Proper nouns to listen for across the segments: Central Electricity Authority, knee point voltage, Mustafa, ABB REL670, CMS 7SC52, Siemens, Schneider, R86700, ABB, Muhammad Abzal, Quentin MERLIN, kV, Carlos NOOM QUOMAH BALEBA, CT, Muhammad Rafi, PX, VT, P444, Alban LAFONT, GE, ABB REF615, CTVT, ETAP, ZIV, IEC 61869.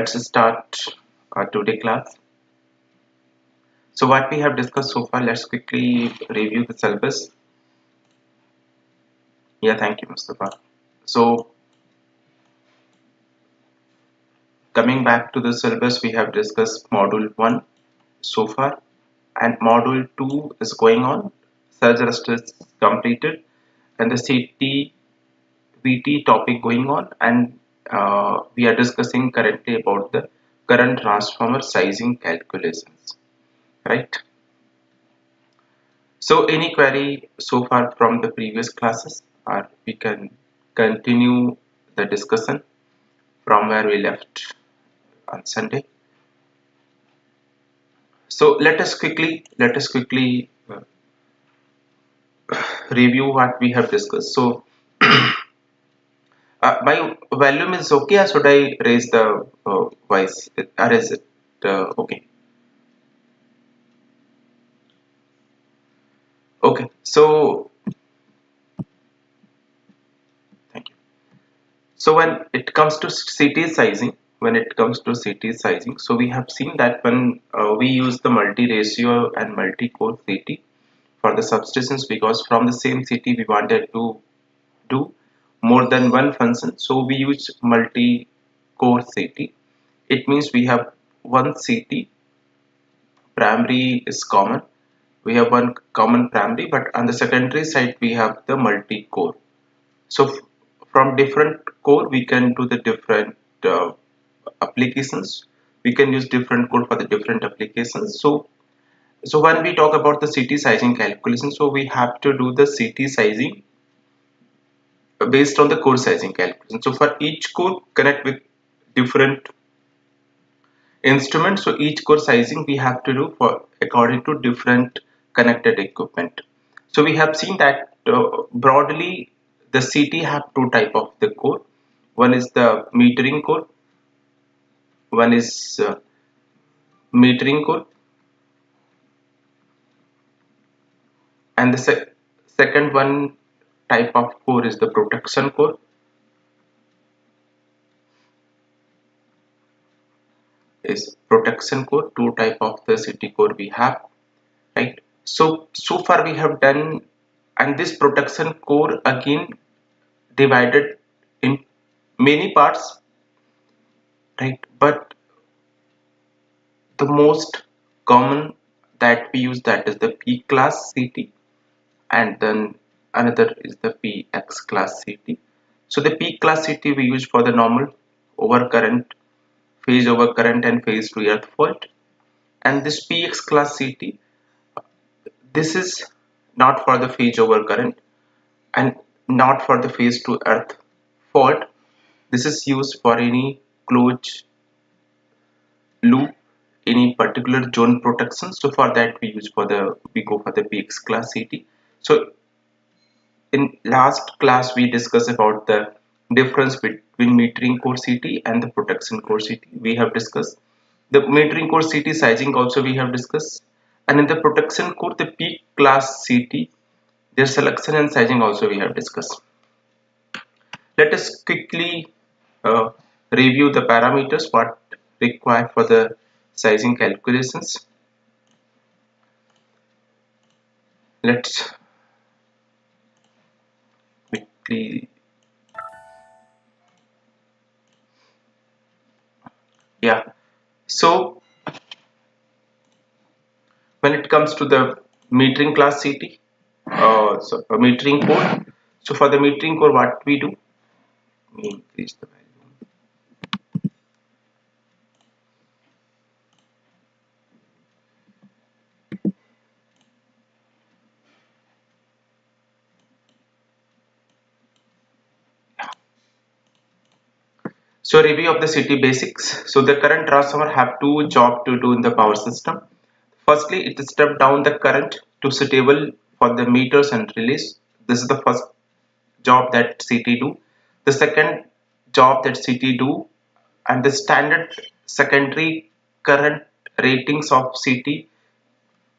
Let's start our today class. So what we have discussed so far, let's quickly review the syllabus. Yeah, thank you, Mustafa. So coming back to the syllabus, we have discussed module 1 so far, and module 2 is going on. Surge resistance completed, and the CT VT topic going on, and we are discussing currently about the current transformer sizing calculations, right? So any query so far from the previous classes, or we can continue the discussion from where we left on Sunday. So let us quickly review what we have discussed. So my volume is okay, or should I raise the voice, or is it okay? Okay, so thank you. So when it comes to CT sizing, so we have seen that when we use the multi-ratio and multi-core CT for the substations, because from the same CT we wanted to do more than one function, so we use multi-core CT. It means we have one CT, primary is common, we have one common primary, but on the secondary side we have the multi-core. So from different core we can do the different applications, we can use different code for the different applications. So when we talk about the CT sizing calculation, so we have to do the CT sizing based on the core sizing calculation. So for each core, connect with different instruments, so each core sizing we have to do for according to different connected equipment. So we have seen that broadly the CT have two type of the core. One is the metering core, one is and the second one type of core is the protection core. Two type of the CT core we have, right? So far we have done, and this protection core again divided in many parts, right? But the most common that we use, that is the P class CT, and then another is the PX class CT. So the P class CT we use for the normal overcurrent, phase overcurrent, and phase to earth fault. And this PX class CT, this is not for the phase overcurrent and not for the phase to earth fault. This is used for any closed loop, any particular zone protection. So for that we use we go for the PX class CT. So in last class we discussed about the difference between metering core CT and the protection core CT. We have discussed the metering core CT sizing also we have discussed, and in the protection core the P class CT, their selection and sizing also we have discussed. Let us quickly review the parameters what required for the sizing calculations. Let's so when it comes to the metering class CT, metering core, so for the metering core what we do, we increase the value. So review of the CT basics. So the current transformer have two jobs to do in the power system. Firstly, it step down the current to suitable for the meters and relays. This is the first job that CT do. The second job that CT do, and the standard secondary current ratings of CT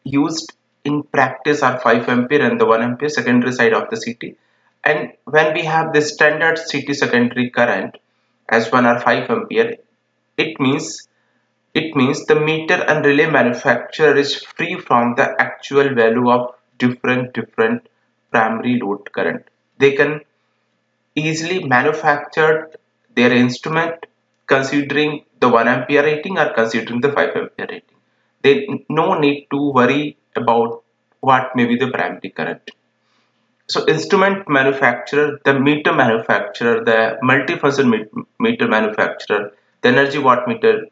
used in practice are 5 ampere and the 1 ampere secondary side of the CT. And when we have the standard CT secondary current as 1 or 5 ampere It means the meter and relay manufacturer is free from the actual value of different primary load current. They can easily manufacture their instrument considering the 1 ampere rating or considering the 5 ampere rating. They no need to worry about what may be the primary current. So instrument manufacturer, the meter manufacturer, the multifunction meter manufacturer, the energy wattmeter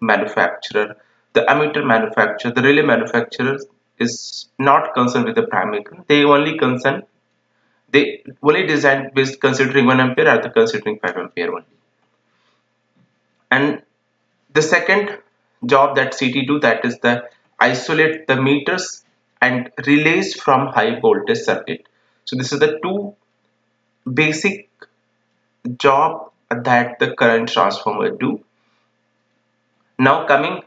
manufacturer, the ammeter manufacturer, the relay manufacturer is not concerned with the primary current. They only design based considering 1 ampere or the considering 5 ampere only. And the second job that CT do, that is the isolate the meters and relays from high voltage circuit. So this is the two basic job that the current transformer do. Now coming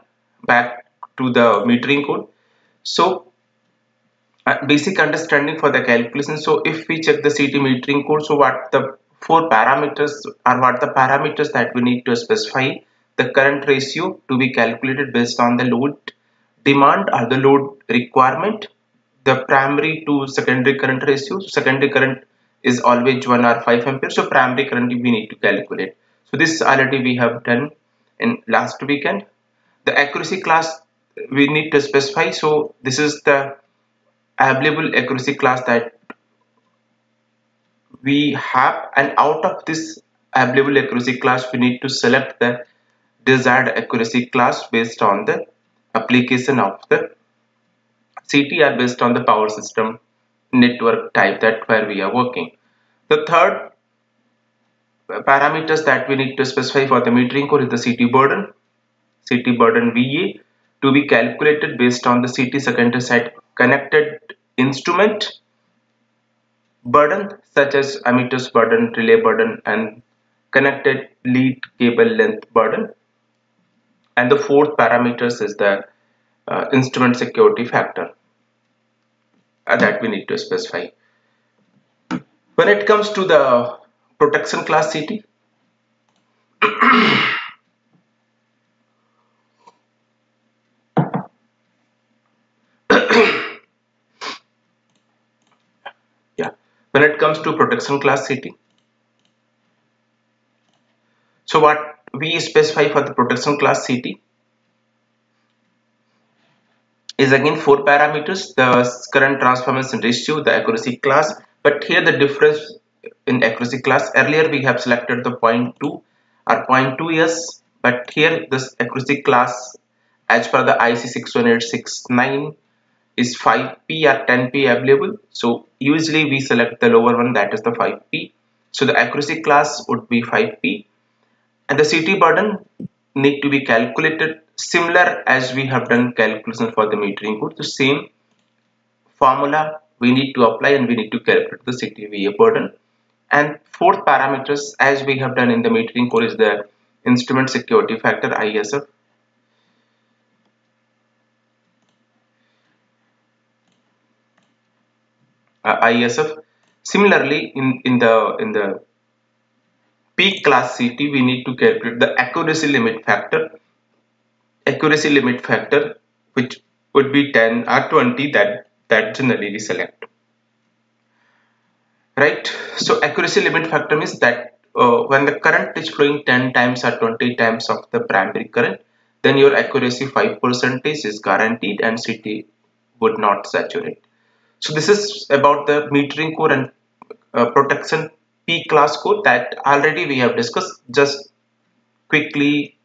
back to the metering code. So basic understanding for the calculation. So if we check the CT metering code, so what the four parameters are, what the parameters that we need to specify the current ratio to be calculated based on the load demand or the load requirement, the primary to secondary current ratio. Secondary current is always 1 or 5 ampere, so primary current we need to calculate. So this already we have done in last weekend. The accuracy class we need to specify, so this is the available accuracy class that we have, and out of this available accuracy class we need to select the desired accuracy class based on the application of the CT are based on the power system network type that where we are working. The third parameters that we need to specify for the metering code is the CT burden VA to be calculated based on the CT secondary side connected instrument burden such as ammeters burden, relay burden and connected lead cable length burden. And the fourth parameters is the instrument security factor that we need to specify. When it comes to the protection class CT, so what we specify for the protection class CT is again four parameters: the current transformation ratio, the accuracy class, but here the difference in accuracy class, earlier we have selected the 0.2 or 0.2s, but here this accuracy class as per the IEC 61869 is 5p or 10p available, so usually we select the lower one, that is the 5p, so the accuracy class would be 5p. And the CT burden need to be calculated similar as we have done calculation for the metering code. The same formula we need to apply and we need to calculate the CT VA burden. And fourth parameters as we have done in the metering code is the instrument security factor ISF. Similarly in the peak class CT we need to calculate the accuracy limit factor which would be 10 or 20 that generally we select, right? So accuracy limit factor means that when the current is flowing 10 times or 20 times of the primary current, then your accuracy 5% is guaranteed and CT would not saturate. So this is about the metering code and protection P class code that already we have discussed. Just quickly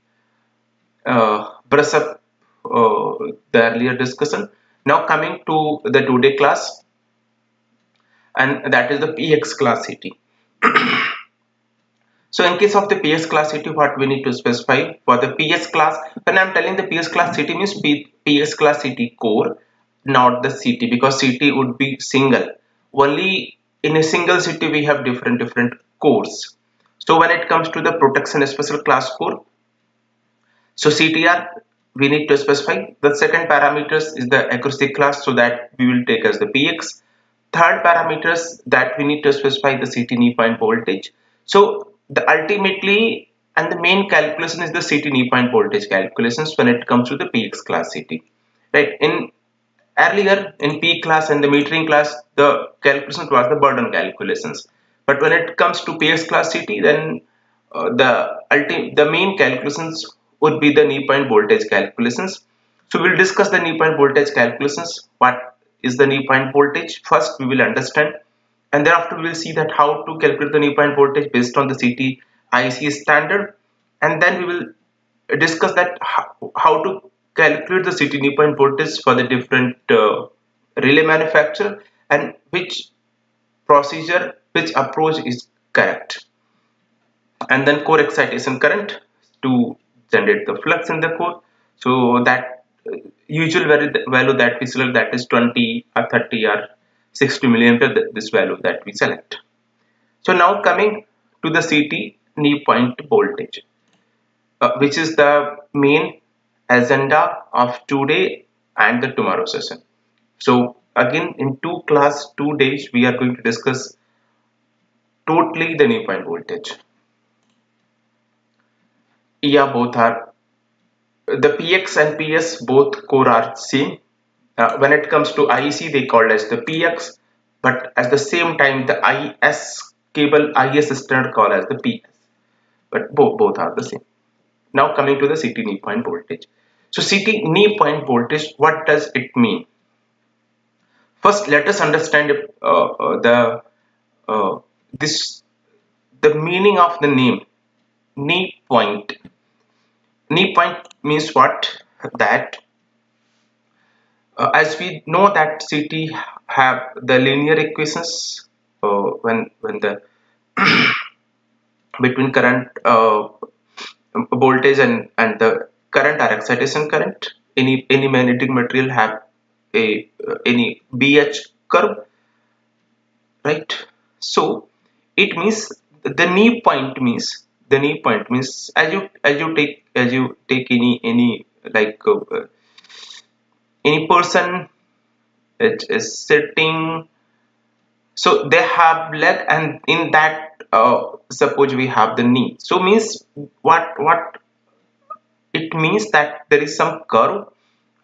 brush up the earlier discussion. Now coming to the today class, and that is the PX class CT. So in case of the PX class CT, what we need to specify for the PX class, when I am telling the PX class CT means PX class CT core, not the CT, because CT would be single. Only in a single CT we have different cores. So when it comes to the protection special class core, so CTR we need to specify. The second parameters is the accuracy class, so that we will take as the PX. Third parameters that we need to specify the CT knee point voltage. So the ultimately And the main calculation is the CT knee point voltage calculations when it comes to the PX class CT. Right? Earlier in P class and the metering class, the calculations was the burden calculations. But when it comes to PX class CT, then the main calculations would be the knee point voltage calculations. So we'll discuss the knee point voltage calculations. What is the knee point voltage? First, we will understand, and thereafter we will see that how to calculate the knee point voltage based on the CT IEC standard, and then we will discuss that how to calculate the CT knee point voltage for the different relay manufacturer and which approach is correct, and then core excitation current to generate the flux in the core. So that usual value that we select, that is 20 or 30 or 60 milliampere, this value that we select. So now coming to the CT knee point voltage, which is the main agenda of today and the tomorrow session. So again, in two class 2 days, we are going to discuss totally the knee point voltage. Yeah, both are the PX and PS, both core are same. When it comes to IEC, they called as the PX, but at the same time the IS cable, IS standard called as the PS, but both are the same. Now coming to the CT knee point voltage. So CT knee point voltage, what does it mean? First, let us understand the meaning of the name knee point. Knee point means what? That as we know that CT have the linear equations when the between current voltage and the current or excitation current. Any magnetic material have any BH curve, right? So it means the knee point means as you take any like any person it is sitting, so they have leg, and in that suppose we have the knee. So means what it means that there is some curve,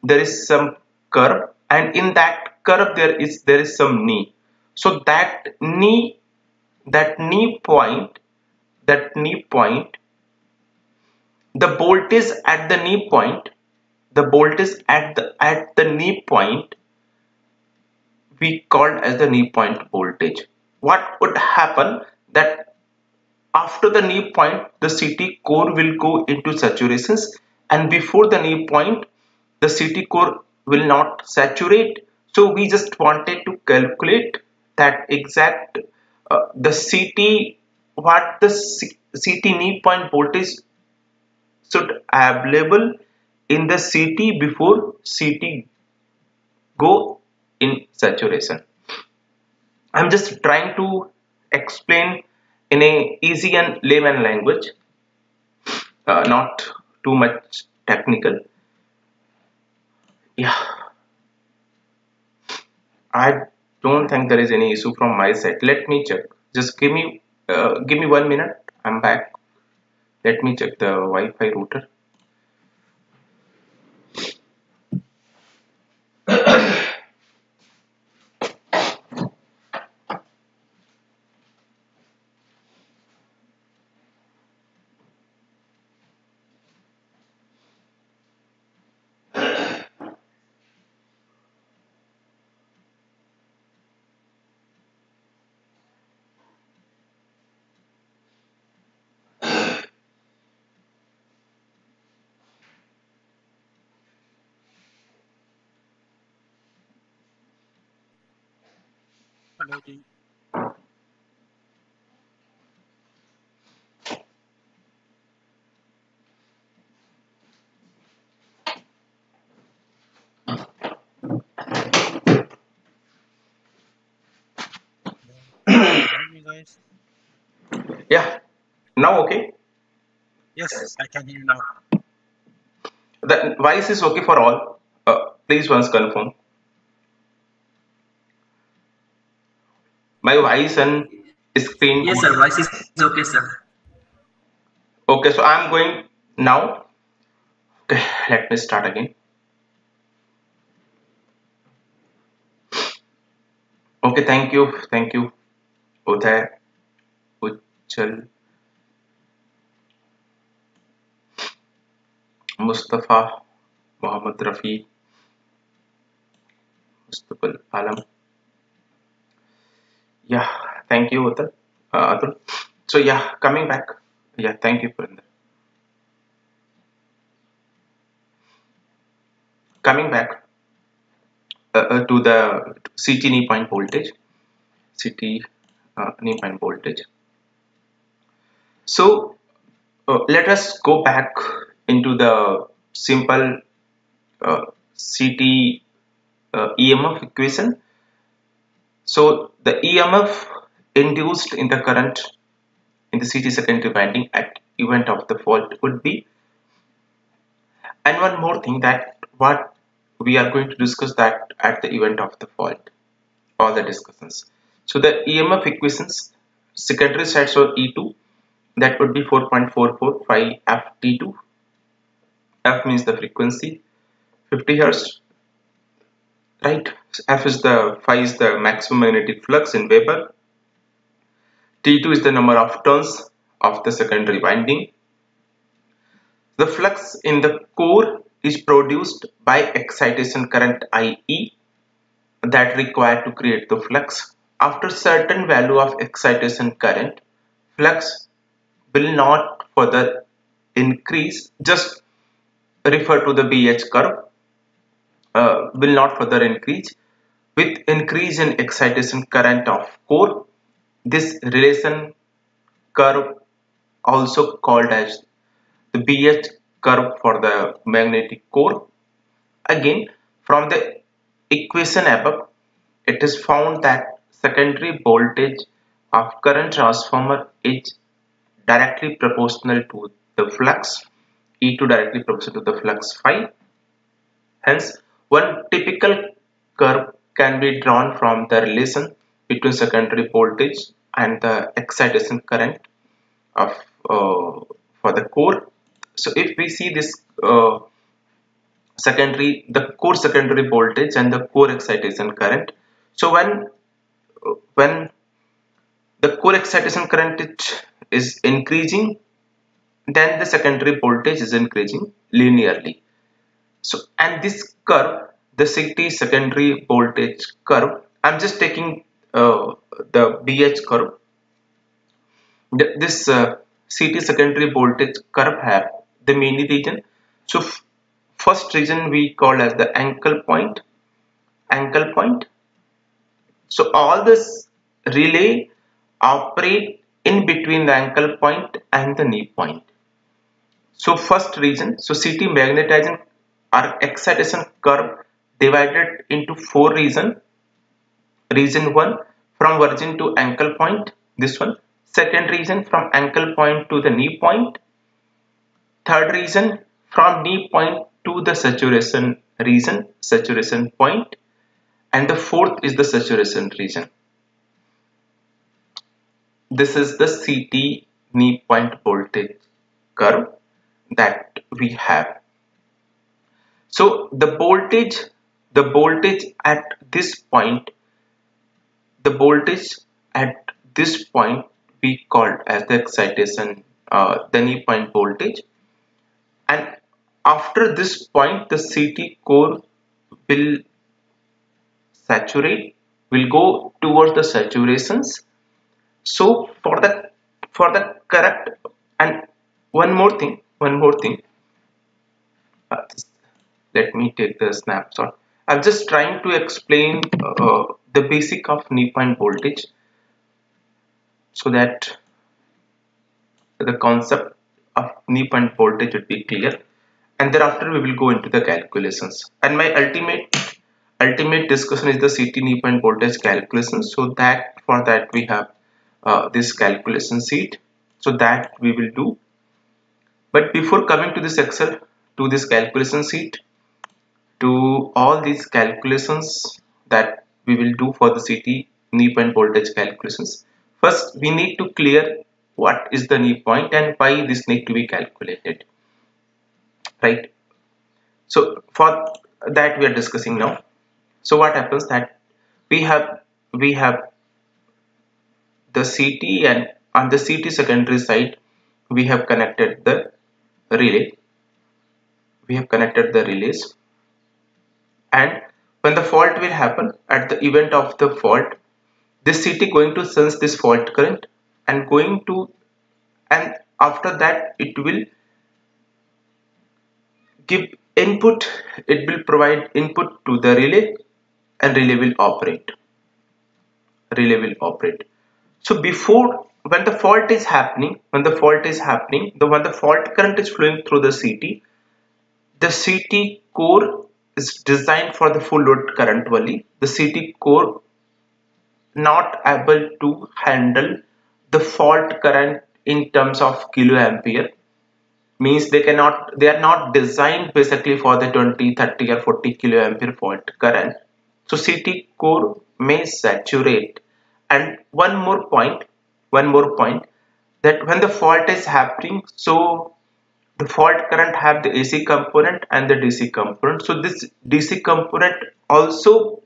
and in that curve there is some knee. So that knee point, the voltage at the knee point, we called as the knee point voltage. What would happen that after the knee point, the CT core will go into saturations, and before the knee point, the CT core will not saturate. So we just wanted to calculate that exact the CT, what the CT knee point voltage should available in the CT before CT go in saturation. I'm just trying to explain in a easy and layman language, not too much technical. Yeah, I don't think there is any issue from my side. Let me check. Just give me 1 minute. I'm back. Let me check the Wi-Fi router. Guys. Yeah, now okay? Yes, I can hear you now. The voice is okay for all. Please once confirm. My voice and screen. Yes, sir. Voice is okay, sir. Okay, so I'm going now. Okay, let me start again. Okay, thank you, Uday, Uchal, Mustafa, Muhammad Rafi, Mustafa Alam. Yeah, thank you, Uday. Atul. So yeah, coming back. Yeah, thank you, Purinder. Coming back to the CT knee point voltage, So let us go back into the simple CT EMF equation. So the EMF induced in the current in the CT secondary winding at event of the fault would be, and one more thing that what we are going to discuss that at the event of the fault, all the discussions. So the EMF equations secondary side, so E2 that would be 4.445 FT2. F means the frequency 50 Hz, right? So F is the phi is the maximum magnetic flux in Weber. T2 is the number of turns of the secondary winding. The flux in the core is produced by excitation current IE that required to create the flux. After certain value of excitation current, flux will not further increase, just refer to the BH curve, will not further increase. With increase in excitation current of core, this relation curve, also called as the BH curve for the magnetic core. Again, from the equation above, it is found that secondary voltage of current transformer is directly proportional to the flux, E2 directly proportional to the flux phi. Hence, one typical curve can be drawn from the relation between secondary voltage and the excitation current of for the core. So if we see this the core secondary voltage and the core excitation current, so when the core excitation current is increasing, then the secondary voltage is increasing linearly. So and this curve, the CT secondary voltage curve, I'm just taking the BH curve. This CT secondary voltage curve have the many region. So first region we call as the ankle point. So all this relay operate in between the ankle point and the knee point. So first region, so CT magnetizing or excitation curve divided into four regions. Region 1 from virgin to ankle point, this one. Second region from ankle point to the knee point. Third region from knee point to the saturation region, saturation point. And the fourth is the saturation region. This is the CT knee point voltage curve that we have. So the voltage at this point, we called as the excitation, the knee point voltage, and after this point the CT core will saturate, will go towards the saturations. So for the correct, and one more thing, let me take the snapshot. I'm just trying to explain the basic of knee point voltage so that the concept of knee point voltage would be clear, and thereafter we will go into the calculations, and my ultimate discussion is the CT knee point voltage calculation. So that for that we have this calculation sheet, so that we will do. But before coming to this Excel, to this calculation sheet, to all these calculations that we will do for the CT knee point voltage calculations, first we need to clear what is the knee point and why this need to be calculated, right? So for that we are discussing now. So what happens that we have the CT, and on the CT secondary side we have connected the relay. We have connected the relays, and when the fault will happen, at the event of the fault, this CT going to sense this fault current and and after that it will give input, it will provide input to the relay, and relay will operate. So before, when the fault current is flowing through the CT core is designed for the full load current only. The CT core not able to handle the fault current in terms of kiloampere, means they are not designed basically for the 20, 30 or 40 kiloampere fault current. So CT core may saturate. And one more point, that when the fault is happening, so the fault current have the AC component and the DC component. So this DC component also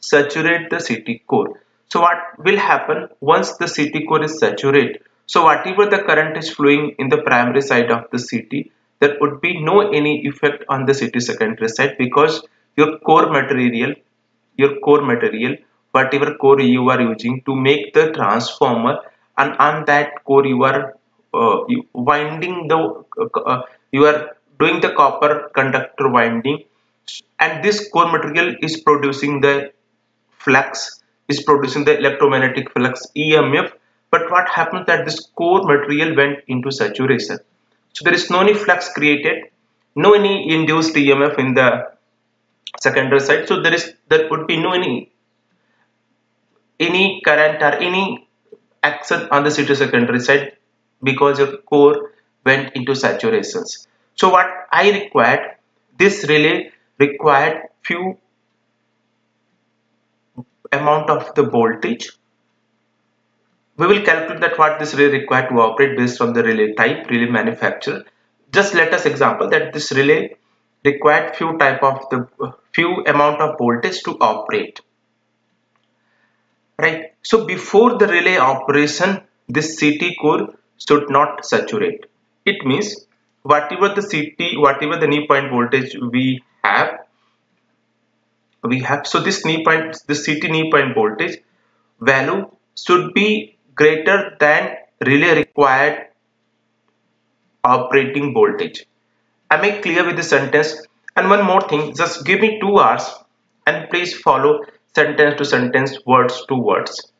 saturate the CT core. So what will happen once the CT core is saturated? So whatever the current is flowing in the primary side of the CT, there would be no any effect on the CT secondary side, because your core material, whatever core you are using to make the transformer, and on that core you are you are doing the copper conductor winding, and this core material is producing the flux, is producing the electromagnetic flux EMF. But what happens that this core material went into saturation, so there is no any flux created, no any induced EMF in the secondary side. So there would be no any current or any action on the CT secondary side, because your core went into saturations. So what I required, this relay required few amount of the voltage. We will calculate that what this relay required to operate based on the relay type, relay manufacturer. Just let us example that this relay required few amount of voltage to operate, right? So before the relay operation, this CT core should not saturate. It means whatever the knee point voltage we have, so this knee point, the CT knee point voltage value should be greater than relay required operating voltage. I make clear with the sentence. And one more thing, just give me 2 hours and please follow sentence to sentence, words to words,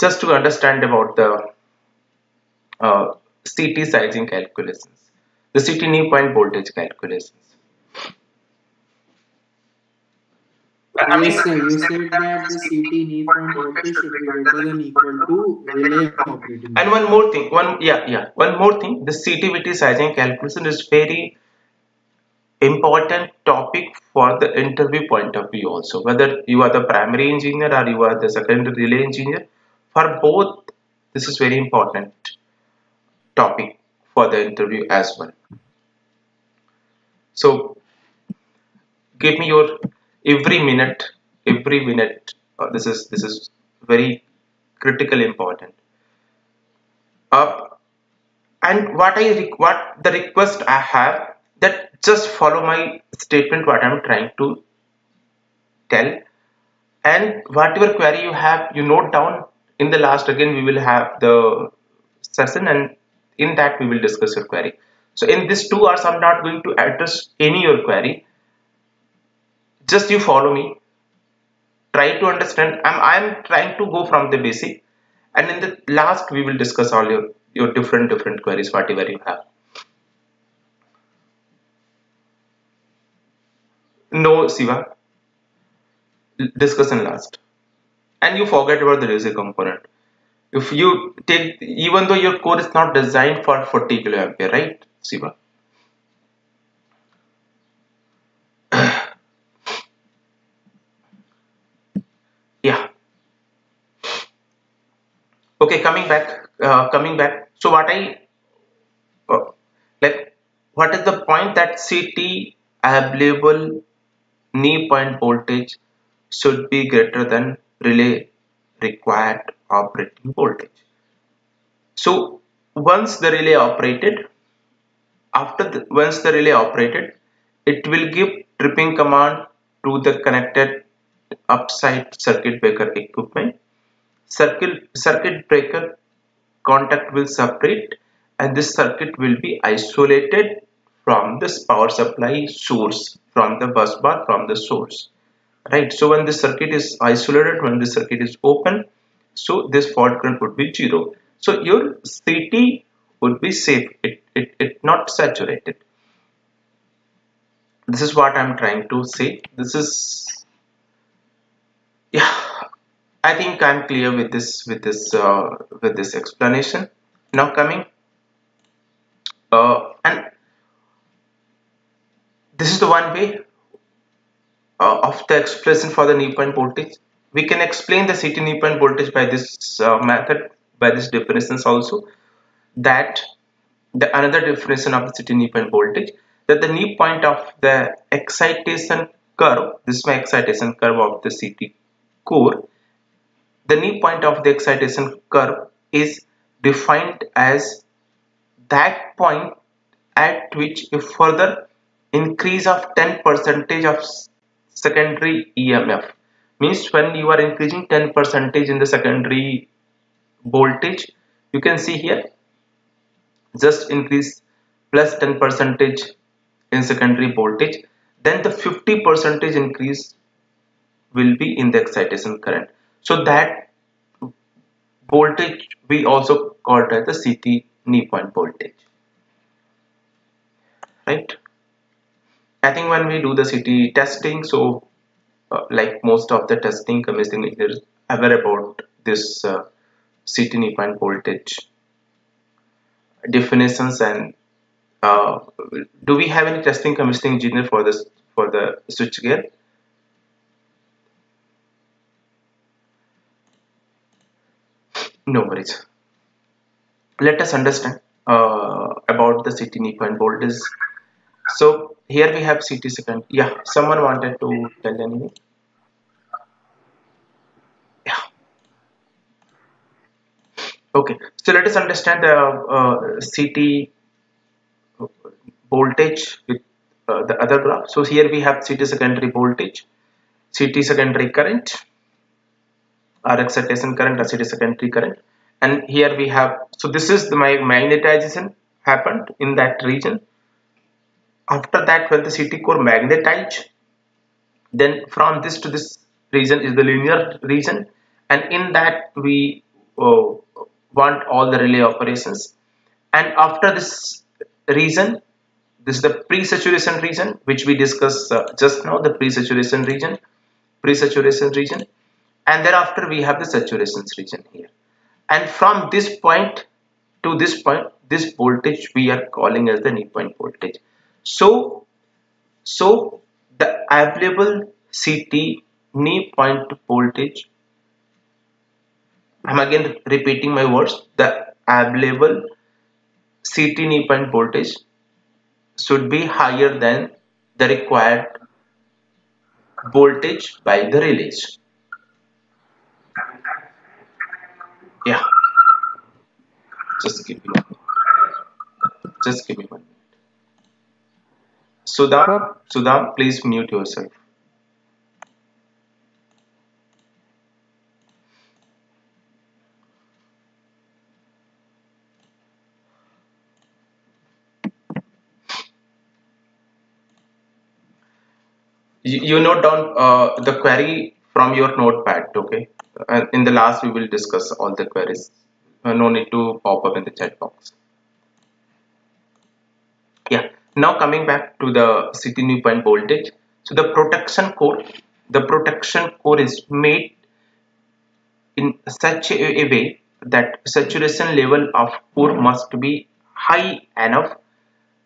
just to understand about the CT sizing calculations, the CT knee point voltage calculations. You said that the CT knee point voltage should be greater than equal to relay operating. And one more thing, the CTVT sizing calculation is very important topic for the interview point of view also. Whether you are the primary engineer or you are the secondary relay engineer, for both this is very important topic for the interview as well. So give me your every minute. This is very critical important. And the request I have, that just follow my statement what I'm trying to tell, and whatever query you have, you note down. In the last again we will have the session, and in that we will discuss your query. So in this 2 hours I'm not going to address any your query. Just you follow me, try to understand. I'm trying to go from the basic, and in the last we will discuss all your different queries whatever you have. No, Siva, discussion last. And you forget about the DC component. If you take, even though your core is not designed for 40 kiloampere, right, Siva? Yeah. Okay, coming back. So what I what is the point that CT available knee point voltage should be greater than relay required operating voltage. So once the relay operated, it will give tripping command to the connected upside circuit breaker equipment. Circuit breaker contact will separate and this circuit will be isolated from this power supply source, from the busbar, from the source, right? So when the circuit is isolated, when the circuit is open, so this fault current would be zero. So your CT would be safe, it not saturated. This is what I'm trying to say. This is, yeah, I think I'm clear with this explanation. Now coming, and this is the one way of the expression for the knee point voltage. We can explain the CT knee point voltage by this method, by this definitions also. That the another definition of the CT knee point voltage, that the knee point of the excitation curve. This is my excitation curve of the CT core. The knee point of the excitation curve is defined as that point at which a further increase of 10% of secondary EMF, means when you are increasing 10% in the secondary voltage, you can see here just increase plus 10% in secondary voltage, then the 50% increase will be in the excitation current. So that voltage we also called as the CT knee point voltage, right? I think when we do the CT testing, so like most of the testing commission engineers aware about this CT knee point voltage definitions. And do we have any testing commissioning engineer for this, for the switchgear? No worries. Let us understand about the CT knee point voltage. So here we have CT second. Yeah, someone wanted to tell anything. Okay, so let us understand the CT voltage with the other graph. So here we have CT secondary voltage, CT secondary current, or excitation current, or CT secondary current. And here we have, so this is my magnetization happened in that region. After that, when the CT core magnetized, then from this to this region is the linear region, and in that we want all the relay operations. And after this region, this is the pre-saturation region, which we discussed just now, the pre-saturation region, and thereafter we have the saturation region here. And from this point to this point, this voltage we are calling as the knee point voltage. So the available CT knee point voltage, I'm again repeating my words, the available CT knee point voltage should be higher than the required voltage by the relays. Yeah, just give me one minute. Sudha, please mute yourself. You note down the query from your notepad, okay? In the last, we will discuss all the queries. No need to pop up in the chat box. Yeah. Now coming back to the CT knee point voltage. So the protection core is made in such a way that saturation level of core must be high enough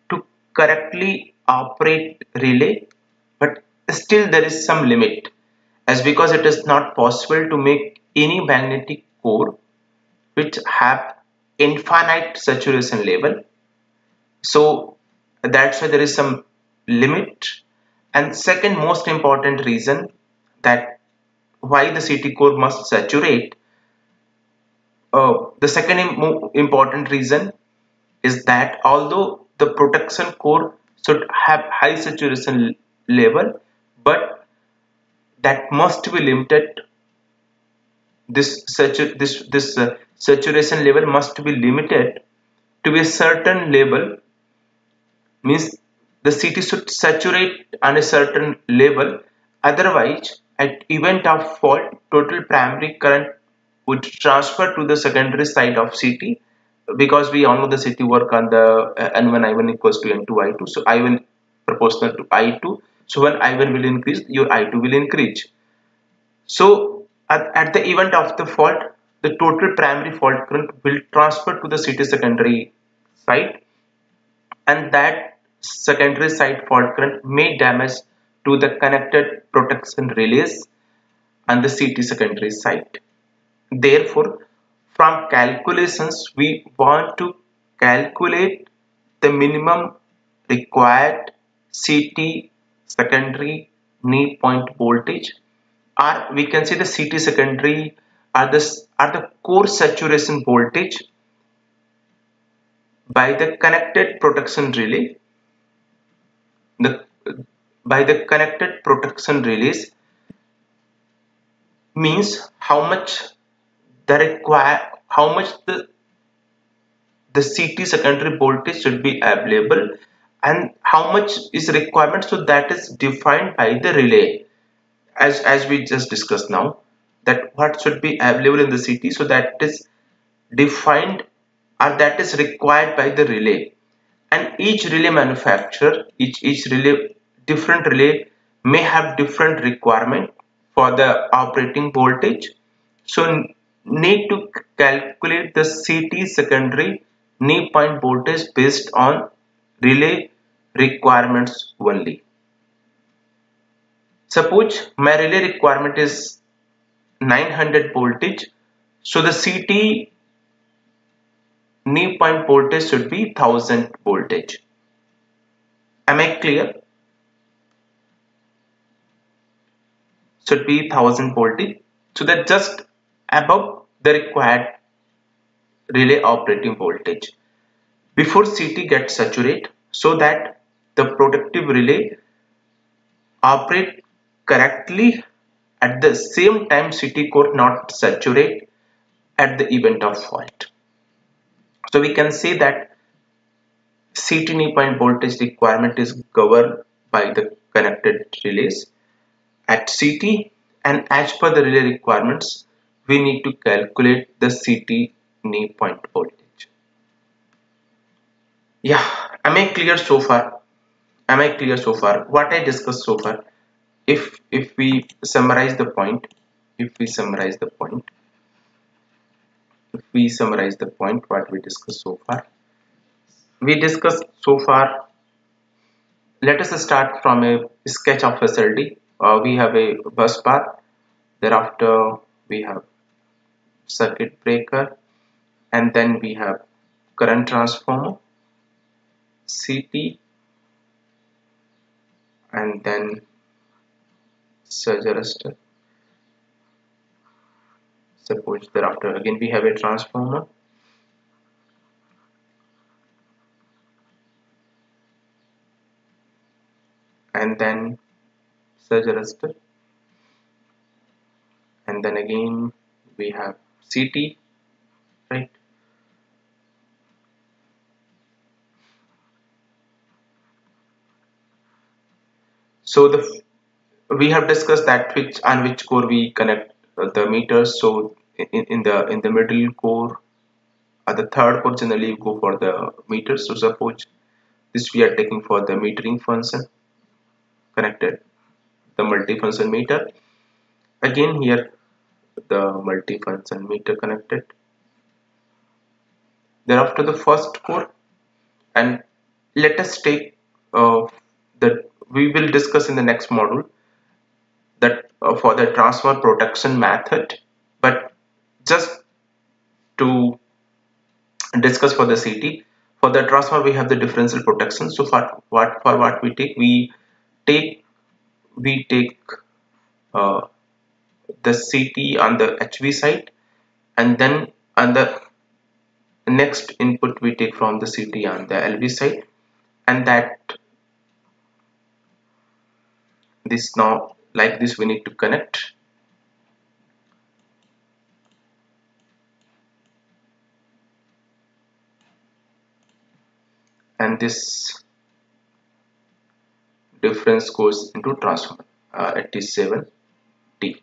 to correctly operate relay. But still there is some limit, as because it is not possible to make any magnetic core which have infinite saturation level. So that's why there is some limit. And second most important reason that why the CT core must saturate, the second important reason is that although the protection core should have high saturation level, but that must be limited. This saturation level must be limited to a certain level, means the CT should saturate on a certain level, otherwise at event of fault total primary current would transfer to the secondary side of CT, because we all know the CT work on the N1I1 equals to N2I2, so I1 proportional to I2, so when I1 will increase your I2 will increase. So at the event of the fault, the total primary fault current will transfer to the CT secondary side, and that secondary side fault current may damage to the connected protection relays on the CT secondary side. Therefore, from calculations, we want to calculate the minimum required CT secondary need point voltage, or we can say the CT secondary are the core saturation voltage by the connected protection relay, by the connected protection relays, means how much the CT secondary voltage should be available and how much is requirement. So that is defined by the relay, as we just discussed now, that what should be available in the CT, so that is defined or that is required by the relay. And each relay manufacturer, different relay may have different requirement for the operating voltage. So need to calculate the CT secondary need point voltage based on relay requirements only. Suppose my relay requirement is 900 voltage, so the CT need point voltage should be 1000 voltage. Am I clear? Should be 1000 voltage, so that just above the required relay operating voltage before CT gets saturated, so that the protective relay operate correctly. At the same time, CT core not saturate at the event of fault. So we can say that CT knee point voltage requirement is governed by the connected relays at CT, and as per the relay requirements, we need to calculate the CT knee point voltage. Yeah, am I clear so far? Am I clear so far? What I discussed so far? If we summarize the point, what we discussed so far. We discussed so far, let us start from a sketch of facility. We have a bus bar, thereafter we have circuit breaker, and then we have current transformer, CT, and then surge arrestor. Suppose thereafter again we have a transformer, and then surge arrestor, and then again we have CT, right? So we have discussed that on which core we connect the meters. So in the middle core or the third core, generally you go for the meters. So suppose this we are taking for the metering function, connected the multifunction meter. Again here the multifunction meter connected. Thereafter the first core, and let us take we will discuss in the next module that for the transformer protection method, but just to discuss for the CT. For the transformer, we have the differential protection. So for what we take the CT on the HV side, and then on the next input we take from the CT on the LV side, and that this now like this we need to connect. And this difference goes into transformer RET770. Okay.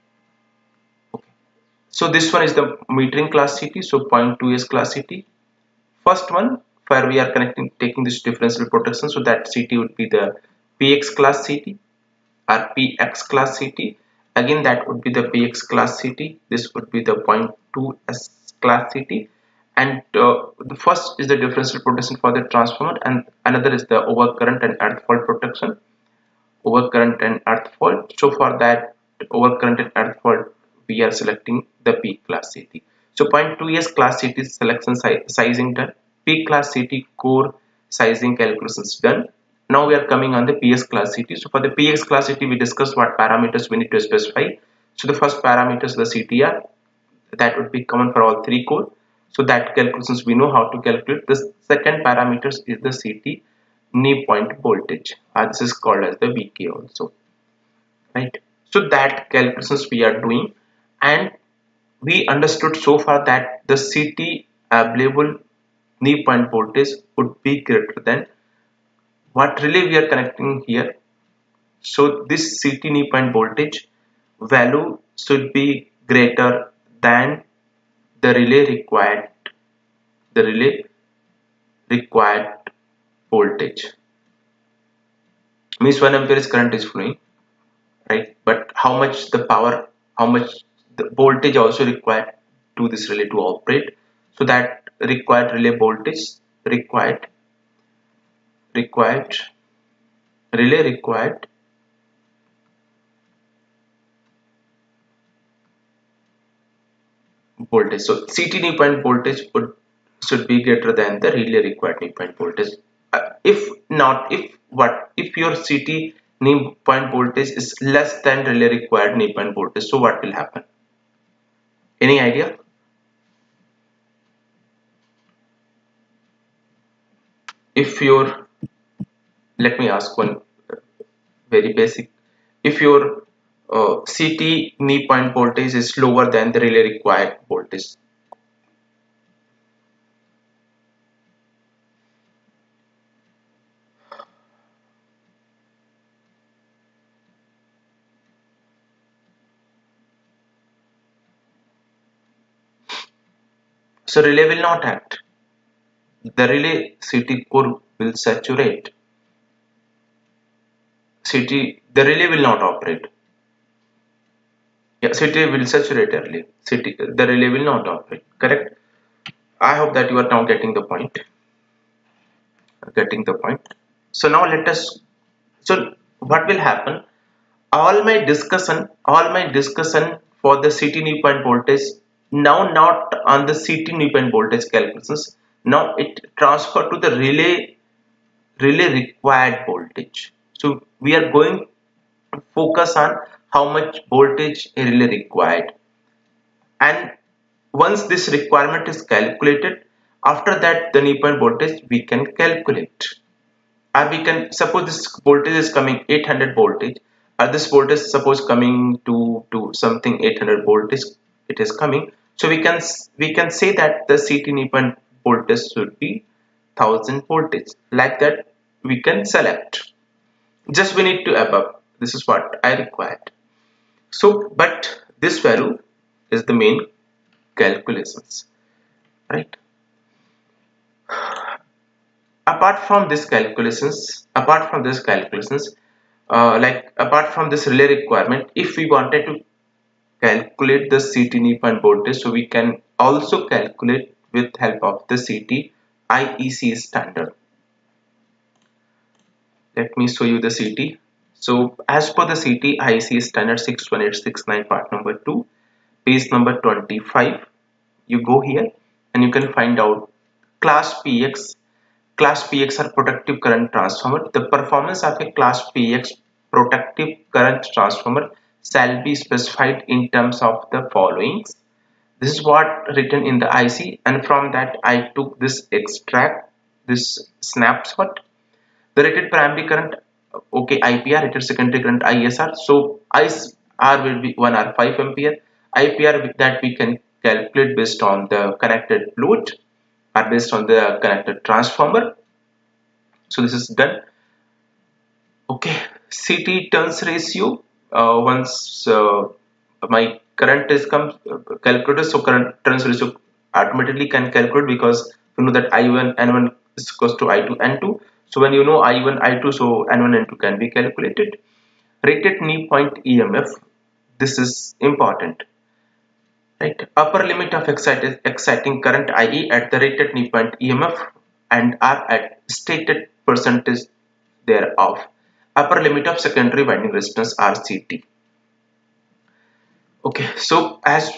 So this one is the metering class CT, so 0.2S class CT. First one where we are connecting, taking this differential protection, so that CT would be the PX class CT or PX class CT. Again, that would be the PX class CT. This would be the 0.2S class CT. And the first is the differential protection for the transformer, and another is the overcurrent and earth fault protection. Overcurrent and earth fault. So for that overcurrent and earth fault, we are selecting the P class CT. So 0.2S class CT selection sizing done. P class CT core sizing calculations done. Now we are coming on the PX class CT. So for the PX class CT, we discussed what parameters we need to specify. So the first parameters the CTR, that would be common for all three core. So that calculations we know how to calculate. The second parameters is the CT knee point voltage, and this is called as the VK also, right? So that calculations we are doing, and we understood so far that the CT available knee point voltage would be greater than what relay we are connecting here. So this CT knee point voltage value should be greater than the relay required voltage. Means 1 ampere is current is flowing, right? But how much the power, how much the voltage also required to this relay to operate. So that required relay voltage, required relay voltage. So CT knee point voltage should be greater than the relay required knee point voltage. If your CT knee point voltage is less than relay required knee point voltage, so what will happen? Any idea? Let me ask one very basic. If your CT knee point voltage is lower than the relay required voltage, so relay will not act. The relay CT core will saturate. The relay will not operate. Yeah, CT will saturate early. The relay will not operate. Correct? I hope that you are now getting the point. So now let us. So what will happen? All my discussion for the CT knee point voltage now not on the CT knee point voltage calculations. Now it transfer to the relay required voltage. So we are going to focus on how much voltage a relay required, and once this requirement is calculated, after that the knee point voltage we can calculate, or we can suppose this voltage is coming 800 voltage, or this voltage suppose coming to something 800 voltage it is coming, so we can say that the CT knee point voltage should be 1000 voltage. Like that we can select, just we need to above, this is what I required. So, but this value is the main calculations, right? Apart from this relay requirement, if we wanted to calculate the CT knee point voltage, so we can also calculate with help of the CT IEC standard. Let me show you the CT. So as per the CT IEC standard 61869 part number 2, page number 25, you go here and you can find out class PX. Class PX are protective current transformer. The performance of a class PX protective current transformer shall be specified in terms of the following. This is what written in the IC, and from that I took this extract, this snapshot. The rated primary current, okay, IPR, rated secondary current ISR. So ISR will be 1 or 5 ampere. IPR that we can calculate based on the connected load or based on the connected transformer. So this is done. Okay, CT turns ratio. Once my current is calculated, so current turns ratio automatically can calculate, because you know that I1 N1 is equals to I2 N2. So when you know I1 I2, so N1 N2 can be calculated. Rated knee point EMF. This is important. Right. Upper limit of exciting current IE at the rated knee point EMF and R at stated percentage thereof. Upper limit of secondary winding resistance RCT. Okay, so as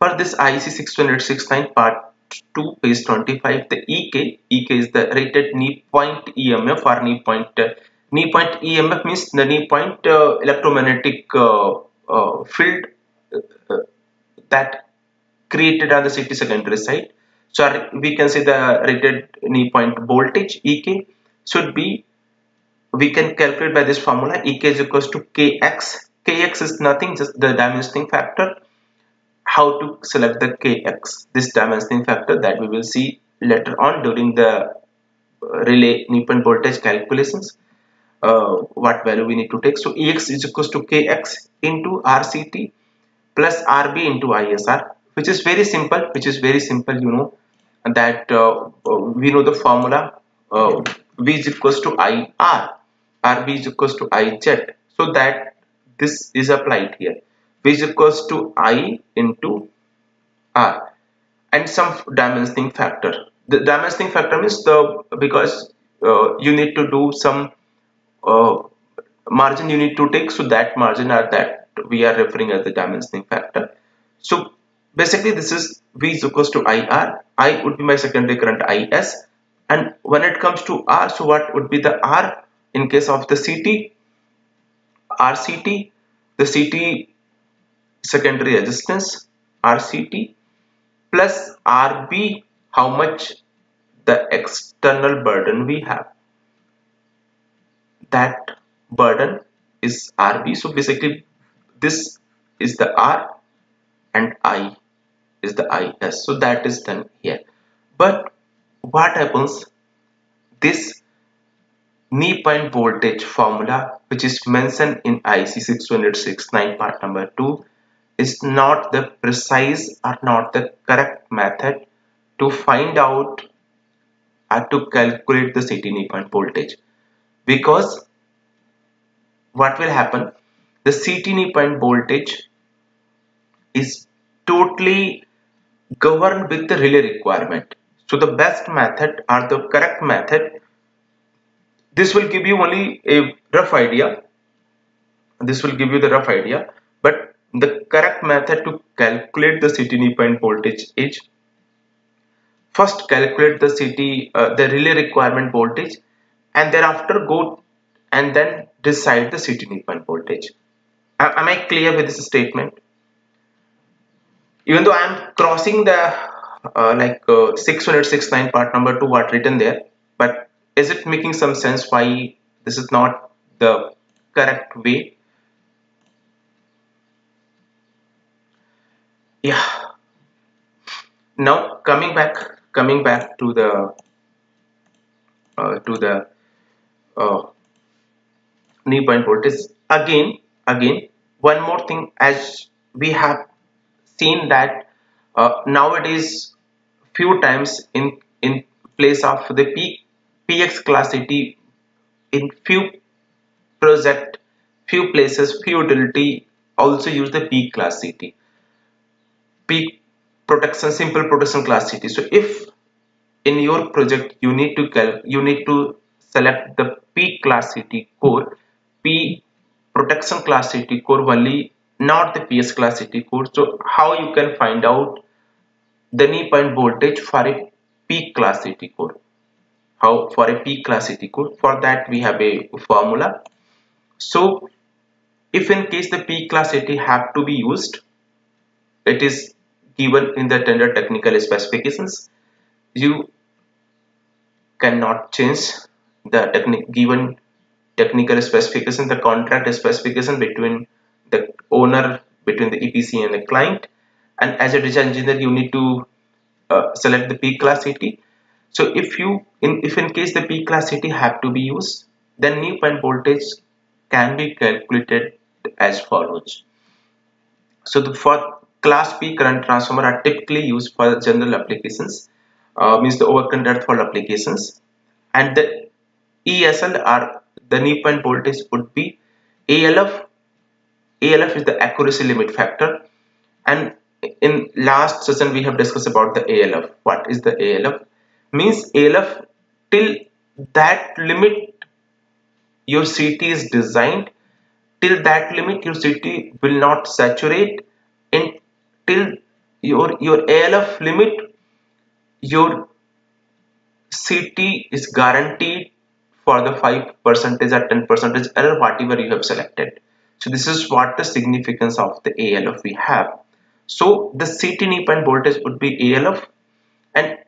per this IEC 61869 part 2 page 25, the EK is the rated knee point EMF or knee point EMF means the knee point electromagnetic field that created on the CT secondary side. So we can say the rated knee point voltage EK should be, we can calculate by this formula, EK is equals to KX. KX is nothing, just the dimensioning factor. How to select the KX, this dimensioning factor, that we will see later on during the relay knee point voltage calculations, what value we need to take. So EX is equals to KX into RCT plus RB into ISR, which is very simple, you know that we know the formula, V is equals to IR, RB is equals to IZ, so that this is applied here. V is equals to I into R and some dimensioning factor. The dimensioning factor means because you need to do some margin you need to take, so that margin or that we are referring as the dimensioning factor. So basically this is V is equals to IR, I would be my secondary current IS, and when it comes to R, so what would be the R in case of the CT? RCT, the CT secondary resistance RCT plus RB, how much the external burden we have, that burden is RB. So basically this is the R and I is the IS, so that is done here. But what happens, this knee point voltage formula which is mentioned in IEC 61869 part number 2 is not the precise or not the correct method to find out or to calculate the CT knee point voltage, because what will happen, the CT knee point voltage is totally governed with the relay requirement. So the best method or the correct method, this will give you only a rough idea, but the correct method to calculate the CT knee point voltage is first calculate the the relay requirement voltage, and thereafter go and then decide the CT knee point voltage. Am I clear with this statement? Even though I am crossing the 61869 part number 2 what written there, but is it making some sense why this is not the correct way? Yeah, now coming back to the knee point voltage again. One more thing, as we have seen that nowadays few times in place of the PX class CT, in few project, few places, few utility also use the P class CT, peak protection, simple protection class CT. So if in your project you need to select the peak class CT core, P protection class CT core only, not the PS class CT core. So how you can find out the knee point voltage for a peak class CT core. How for a peak class CT core? For that we have a formula. So if in case the peak class CT have to be used, it is given in the tender technical specifications. You cannot change the given technical specification, the contract specification between the owner, between the EPC and the client. And as a design engineer, you need to select the peak class CT. So if in case the peak class CT have to be used, then knee point voltage can be calculated as follows. So for class P current transformer are typically used for general applications, means the overconductor applications, and the ESL are the knee point voltage would be ALF. ALF is the accuracy limit factor, and in last session we have discussed about the ALF. What is the ALF? Means ALF, till that limit your CT is designed, till that limit your CT will not saturate, and till your ALF limit your CT is guaranteed for the 5% or 10% error, whatever you have selected. So this is what the significance of the ALF we have. So the CT knee point voltage would be ALF, and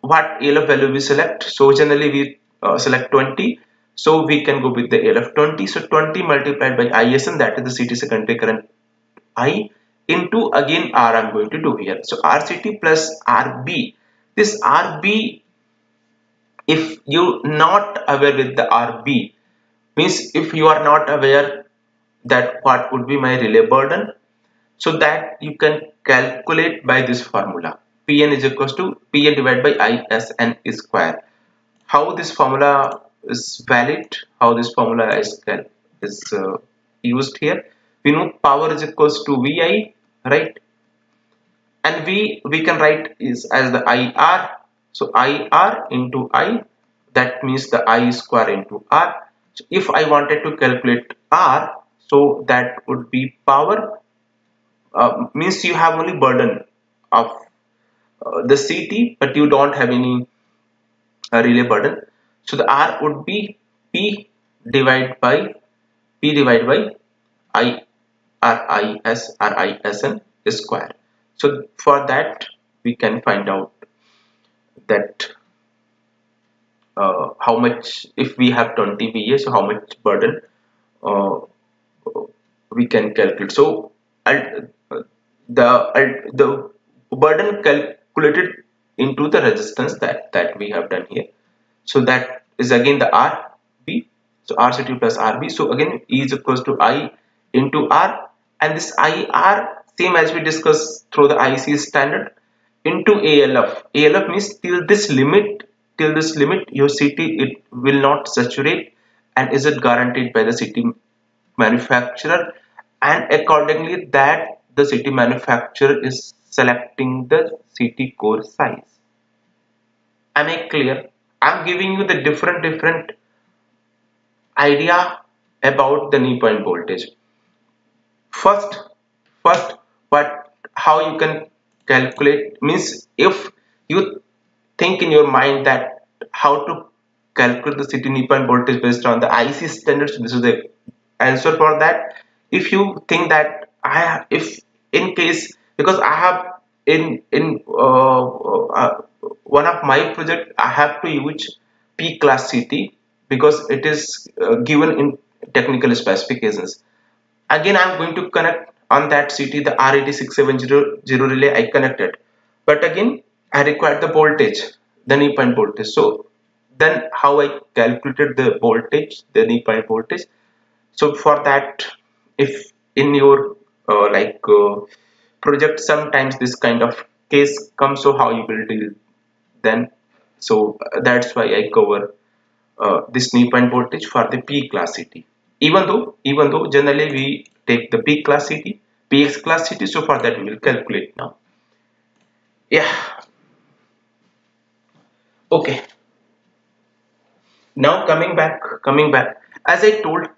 what ALF value we select? So generally we select 20. So we can go with the ALF 20. So 20 multiplied by ISN, that is the CT secondary current I, into again R I'm going to do here. So RCT plus RB. This RB, if you not aware with the RB, means if you are not aware that what would be my relay burden, so that you can calculate by this formula. Pn is equals to Pn divided by ISN square. How this formula is valid, how this formula is used here. We know power is equals to Vi, right? And we can write is as the IR. So IR into I, that means the I square into R. So if I wanted to calculate R, so that would be power. Means you have only burden of the CT, but you don't have any relay burden. So the R would be P divided by RISN square. So for that we can find out that how much, if we have 20 VA, so how much burden we can calculate. So the burden calculated into the resistance that we have done here. So that is again the RB. So RCT plus RB. So again E is equals to I into R, and this IR, same as we discussed through the IEC standard, into ALF. ALF means till this limit your CT it will not saturate and is it guaranteed by the CT manufacturer, and accordingly that the CT manufacturer is selecting the CT core size. Am I clear? I'm giving you the different idea about the knee point voltage. First, how you can calculate, means if you think in your mind that how to calculate the CT knee point voltage based on the IEC standards, this is the answer for that. If you think that in one of my project I have to use P class CT because it is given in technical specifications. Again, I am going to connect on that CT the R86700 relay I connected, but again I require the voltage, the knee point voltage. So then how I calculated the voltage, the knee point voltage? So for that, if in your project sometimes this kind of case comes, so how you will deal then? So that's why I cover this knee point voltage for the P class CT. Even though generally we take the P class CT, PX class CT, so for that we will calculate now. Yeah. Okay. Now coming back. As I told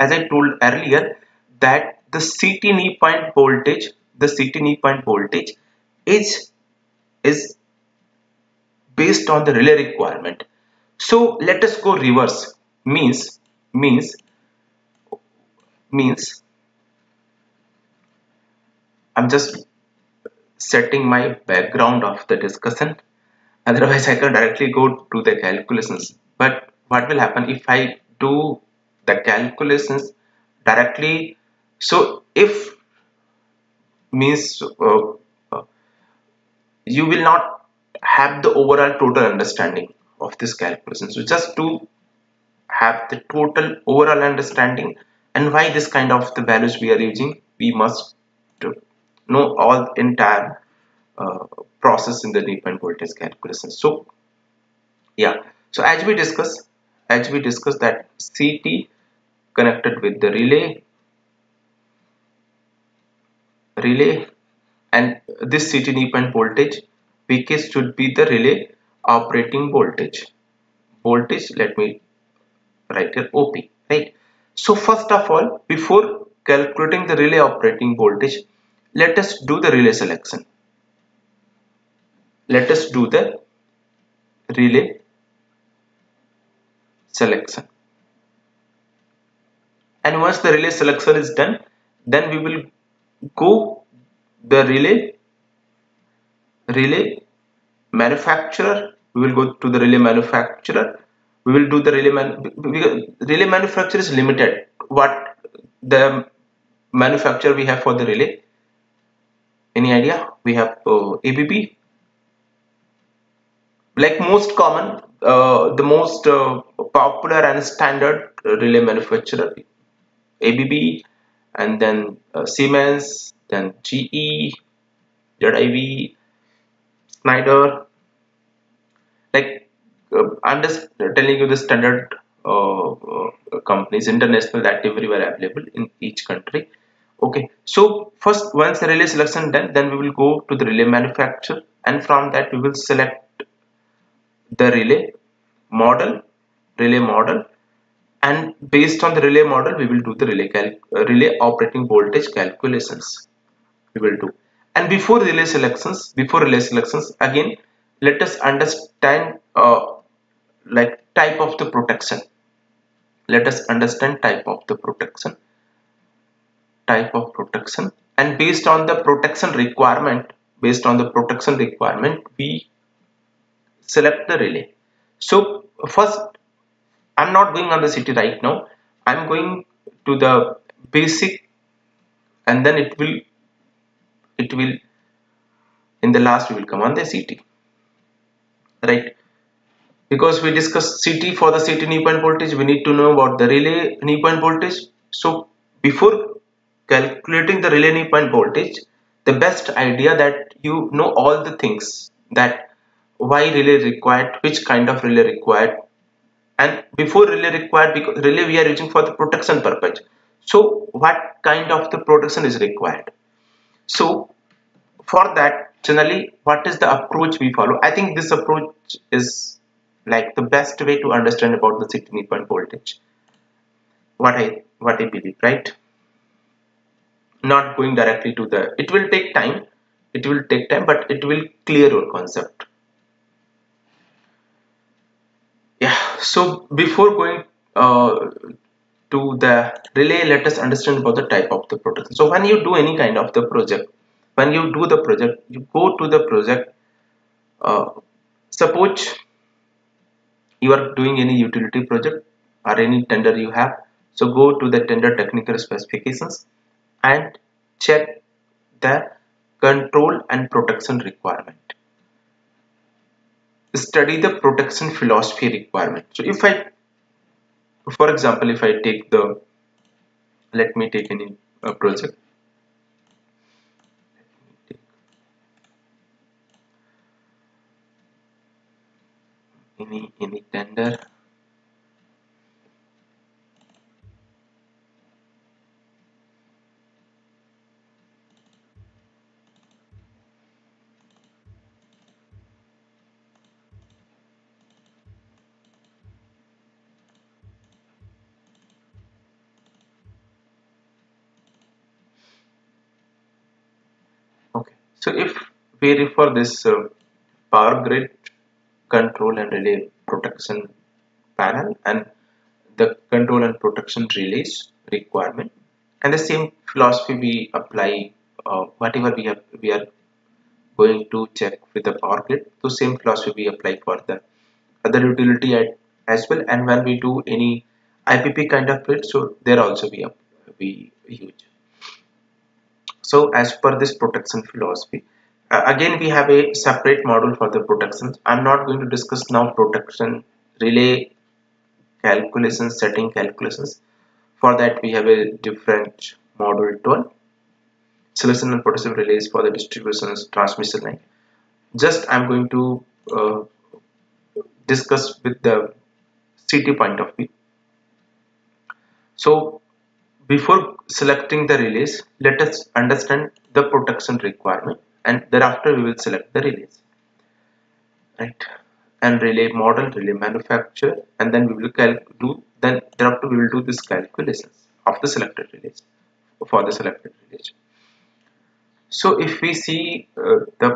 earlier that the CT knee point voltage H is based on the relay requirement. So let us go reverse. Means I'm just setting my background of the discussion, otherwise I can directly go to the calculations. But what will happen if I do the calculations directly? So if means you will not have the overall total understanding of this calculation. So just to have the total overall understanding and why this kind of the values we are using, we must know all entire process in the leap and voltage calculation. So yeah, so as we discussed that CT connected with the relay, and this CT leap and voltage VK should be the relay operating voltage. Let me write here OP, right? So first of all, before calculating the relay operating voltage, let us do the relay selection. Let us do the relay selection, and once the relay selection is done, then we will go the relay manufacturer. We will go to the relay manufacturer. We will do the relay manufacturer is limited. What the manufacturer we have for the relay? Any idea? We have ABB. Like most common, the most popular and standard relay manufacturer, ABB, and then Siemens, then GE, ZIV, Schneider. Like I'm just telling you the standard companies, international, that everywhere available in each country. Okay, so first, once the relay selection done, then we will go to the relay manufacturer, and from that we will select the relay model, and based on the relay model we will do the relay operating voltage calculations we will do. And before relay selections again, let us understand like type of the protection. Let us understand type of protection, and based on the protection requirement, we select the relay. So first, I'm not going on the CT right now. I'm going to the basic, and then it will in the last we will come on the CT, right? Because we discussed CT. For the CT knee point voltage, we need to know about the relay knee point voltage. So before calculating the relay knee point voltage, the best idea that you know all the things, that why relay required, which kind of relay required, and before relay required, because relay we are using for the protection purpose. So what kind of the protection is required? So for that, generally what is the approach we follow? I think this approach is like the best way to understand about the CT knee point voltage. What I believe, right? Not going directly to the, it will take time, but it will clear your concept. Yeah, so before going to the relay, let us understand about the type of the protection. So when you do any kind of the project, you go to the project. Suppose you are doing any utility project or any tender you have, so go to the tender technical specifications and check the control and protection requirement. Study the protection philosophy requirement. So if I, for example, if I take the, let me take any project. Any tender. So if we refer this power grid control and relay protection panel and the control and protection relays requirement. And the same philosophy we apply whatever we are going to check with the power grid. So same philosophy we apply for the other utility as well. And when we do any IPP kind of grid, so there also we use. So as per this protection philosophy, again we have a separate module for the protections. I'm not going to discuss now protection relay calculations, setting calculations. For that we have a different module tool. Selection and protection relays for the distributions, transmission line. Just I'm going to discuss with the CT point of view. So before selecting the relays, let us understand the protection requirement, and thereafter we will select the relays, right? And relay model, relay manufacturer, and then we will do this calculations of the selected relays for the selected relays. So if we see when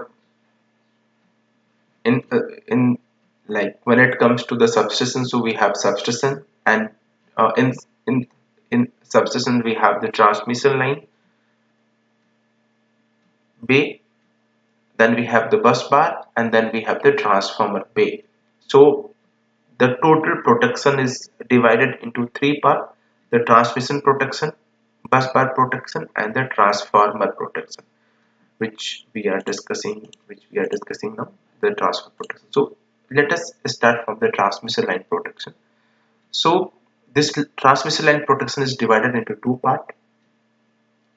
it comes to the substation, so we have substation, and in substation we have the transmission line bay, then we have the bus bar, and then we have the transformer bay. So the total protection is divided into three parts: the transmission protection, bus bar protection, and the transformer protection, which we are discussing now, the transformer protection. So let us start from the transmission line protection. So this transmission line protection is divided into two parts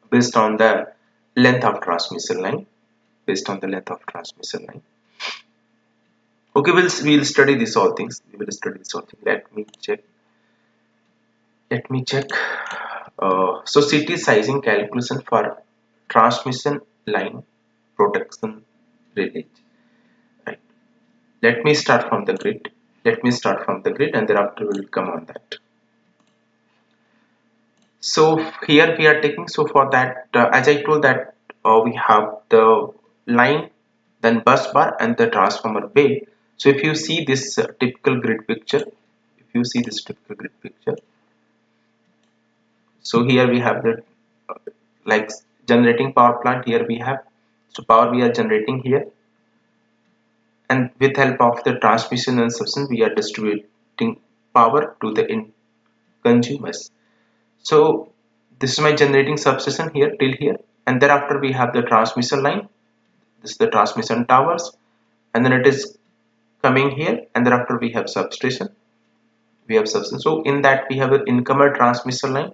based on the length of transmission line. Okay, we'll study these all things. Let me check. So CT sizing calculation for transmission line protection relay. Right. Let me start from the grid, and thereafter we will come on that. So here we are taking, so for that as I told that we have the line, then bus bar, and the transformer bay. So if you see this typical grid picture, so here we have the like generating power plant. Here we have, so power we are generating here, and with help of the transmission and substation we are distributing power to the consumers. So this is my generating substation here till here, and thereafter we have the transmission line. This is the transmission towers, and then it is coming here, and thereafter we have substation. So in that we have an incomer transmission line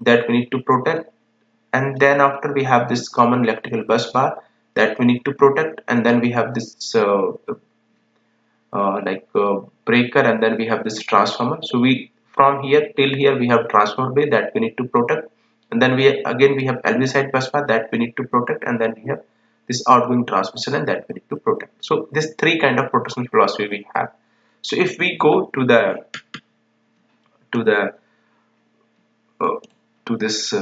that we need to protect, and then after we have this common electrical bus bar that we need to protect, and then we have this breaker, and then we have this transformer. So we from here till here we have transformer bay that we need to protect, and then we have LV side bus bar that we need to protect, and then we have this outgoing transmission line that we need to protect. So this three kind of protection philosophy we have. So if we go to this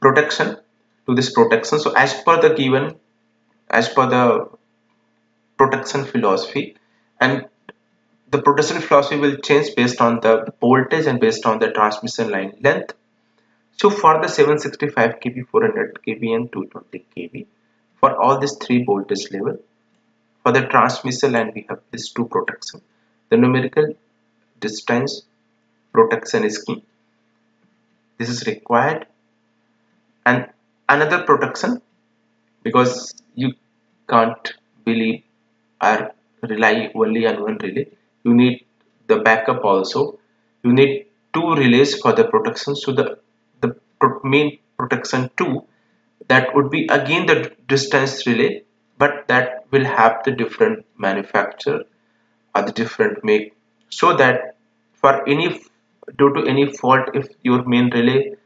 protection, so as per the protection philosophy, and the protection philosophy will change based on the voltage and based on the transmission line length. So for the 765 kV, 400 kV, and 220 kV, for all these three voltage level, for the transmission line we have these two protection. The numerical distance protection is key. This is required, and another protection, because you can't believe or rely only on one relay. You need the backup also. You need two relays for the protection. So the main protection two, that would be again the distance relay, but that will have the different manufacturer or the different make, so that for any due to any fault, if your main relay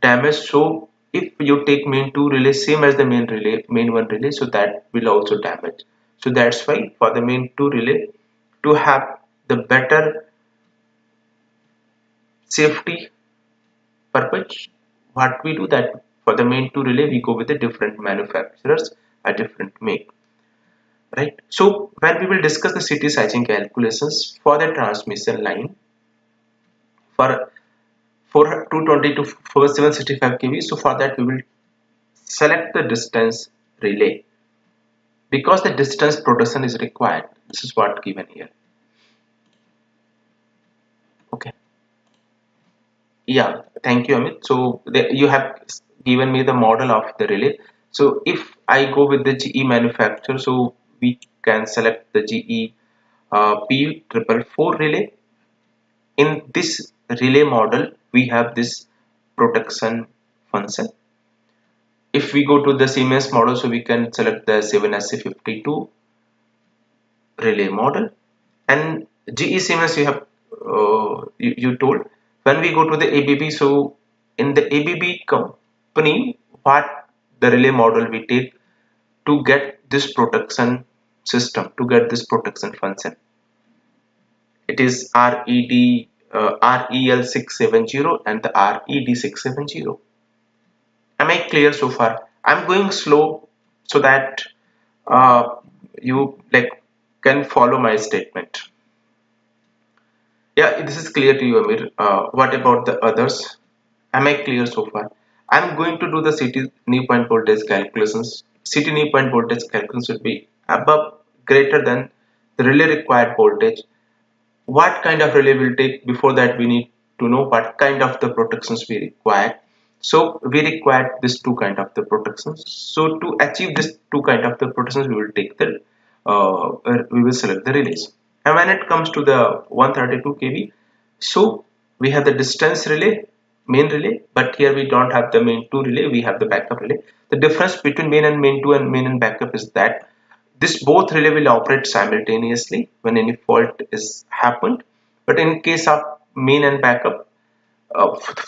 damaged, so if you take main two relay same as the main one relay, so that will also damage. So that's why for the main two relay, to have the better safety purpose, what we do that For the main two relay, we go with the different manufacturers at different make, right? So when we will discuss the CT sizing calculations for the transmission line for 220 to 4765 kV, so for that we will select the distance relay because the distance production is required. This is what given here. Okay. Yeah, thank you, Amit. So you have given me the model of the relay. So if I go with the GE manufacturer, so we can select the GE P444 relay. In this relay model, we have this protection function. If we go to the Siemens model, so we can select the 7SC52 relay model. And GE Siemens, you have you told. When we go to the ABB, so in the ABB company, what the relay model we take to get this protection system, to get this protection function. It is REL670 and the RED670. Am I clear so far? I'm going slow so that you can follow my statement. Yeah, this is clear to you, Amir. What about the others? Am I clear so far? I'm going to do the CT knee point voltage calculations. CT knee point voltage calculations should be above greater than the relay required voltage. What kind of relay will take? Before that, we need to know what kind of the protections we require. So we require this two kind of the protections. So to achieve this two kind of the protections, we will take the we will select the relays. And when it comes to the 132 kV, so we have the distance relay, main relay, but here we don't have the main 2 relay, we have the backup relay. The difference between main 2 and main and backup is that this both relay will operate simultaneously when any fault is happened. But in case of main and backup,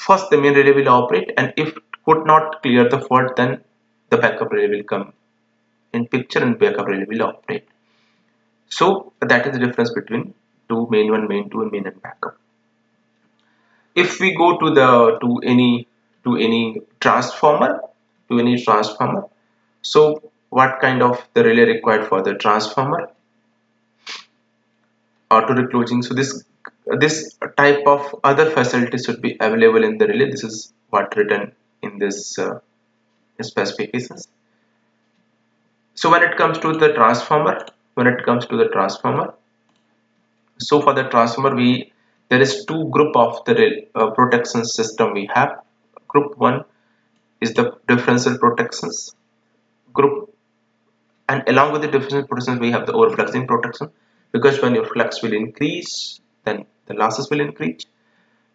first the main relay will operate, and if it could not clear the fault, then the backup relay will come in picture and backup relay will operate. So that is the difference between two main one, main two, and main and backup. If we go to the to any transformer, so what kind of the relay required for the transformer? Auto reclosing. So this type of other facility should be available in the relay. This is what written in this specifications. So when it comes to the transformer. So for the transformer, there is two group of the protection system we have. Group 1 is the differential protections group, and along with the differential protections we have the overfluxing protection, because when your flux will increase, then the losses will increase.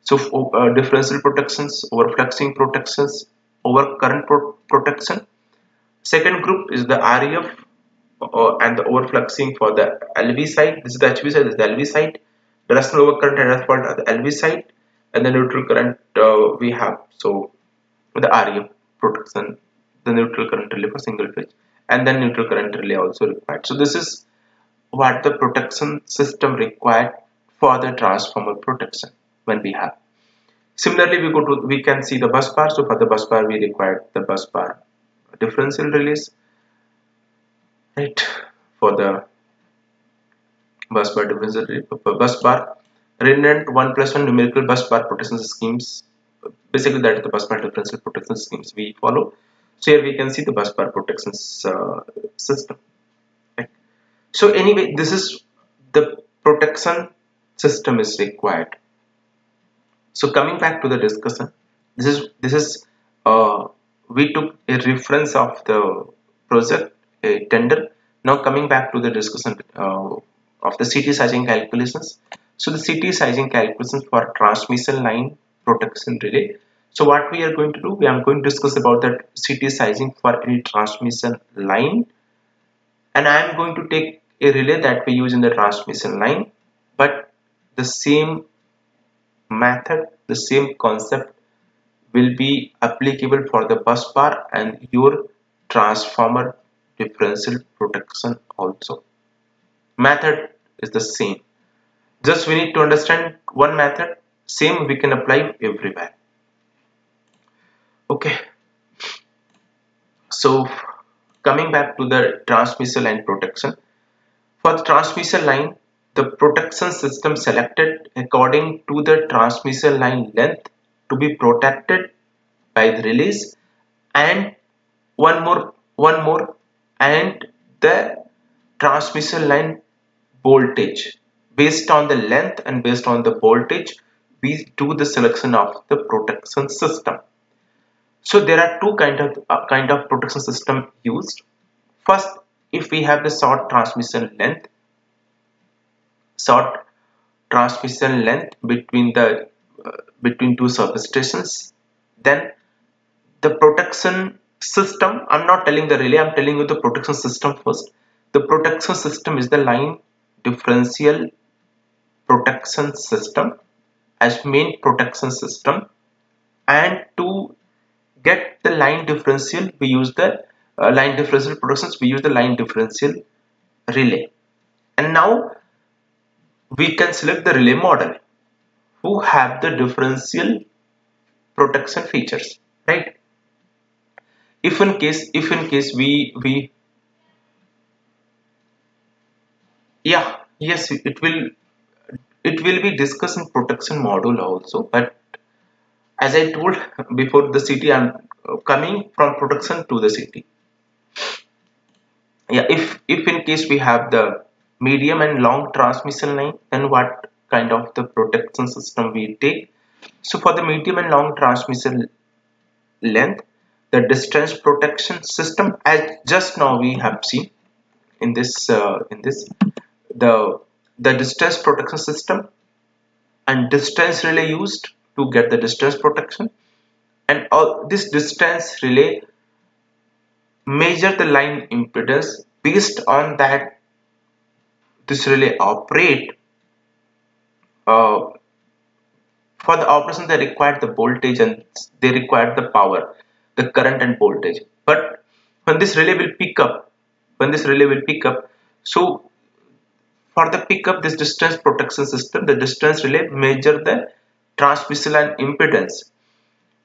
So differential protections, overfluxing protections, overcurrent protection. Second group is the REF and the overfluxing for the LV side. This is the HV side, this is the LV side. Directional overcurrent and earth fault are the LV side, and the neutral current we have. So the REF protection, the neutral current relay for single phase, and then neutral current relay also required. So this is what the protection system required for the transformer protection when we have. Similarly, we can see the bus bar. So for the bus bar, we required the bus bar differential relays. For the bus bar differential relay, bus bar redundant 1+1 numerical bus bar protection schemes. Basically, that is the bus bar differential protection schemes we follow. So here we can see the bus bar protection system. Right. So anyway, this is the protection system is required. So coming back to the discussion, we took a reference of the project. A tender. Now coming back to the discussion of the CT sizing calculations. So the CT sizing calculations for transmission line protection relay. So what we are going to do, we are going to discuss about that CT sizing for any transmission line, and I am going to take a relay that we use in the transmission line, but the same method, the same concept will be applicable for the bus bar and your transformer differential protection also. Method is the same, just we need to understand one method. Same we can apply everywhere. Okay. So coming back to the transmission line protection. For the transmission line, the protection system selected according to the transmission line length to be protected by the release, and and the transmission line voltage. Based on the length and based on the voltage, we do the selection of the protection system. So there are two kind of protection system used. First, if we have the short transmission length between the between two service stations, then the protection system, I'm not telling the relay, I'm telling you the protection system first. The protection system is the line differential protection system as main protection system, and to get the line differential we use the line differential relay. And now we can select the relay model who have the differential protection features, right? It will be discussed in protection module also, but as I told before the CT, I'm coming from protection to the CT. Yeah, if in case we have the medium and long transmission line, then what kind of the protection system we take? So for the medium and long transmission length, the distance protection system, as just now we have seen in this the distance protection system, and distance relay used to get the distance protection, and all this distance relay measure the line impedance. Based on that, this relay operate. For the operation, they require the voltage and they require the power, the current and voltage. But when this relay will pick up, so for the pickup, this distance protection system, the distance relay measure the transmission line impedance,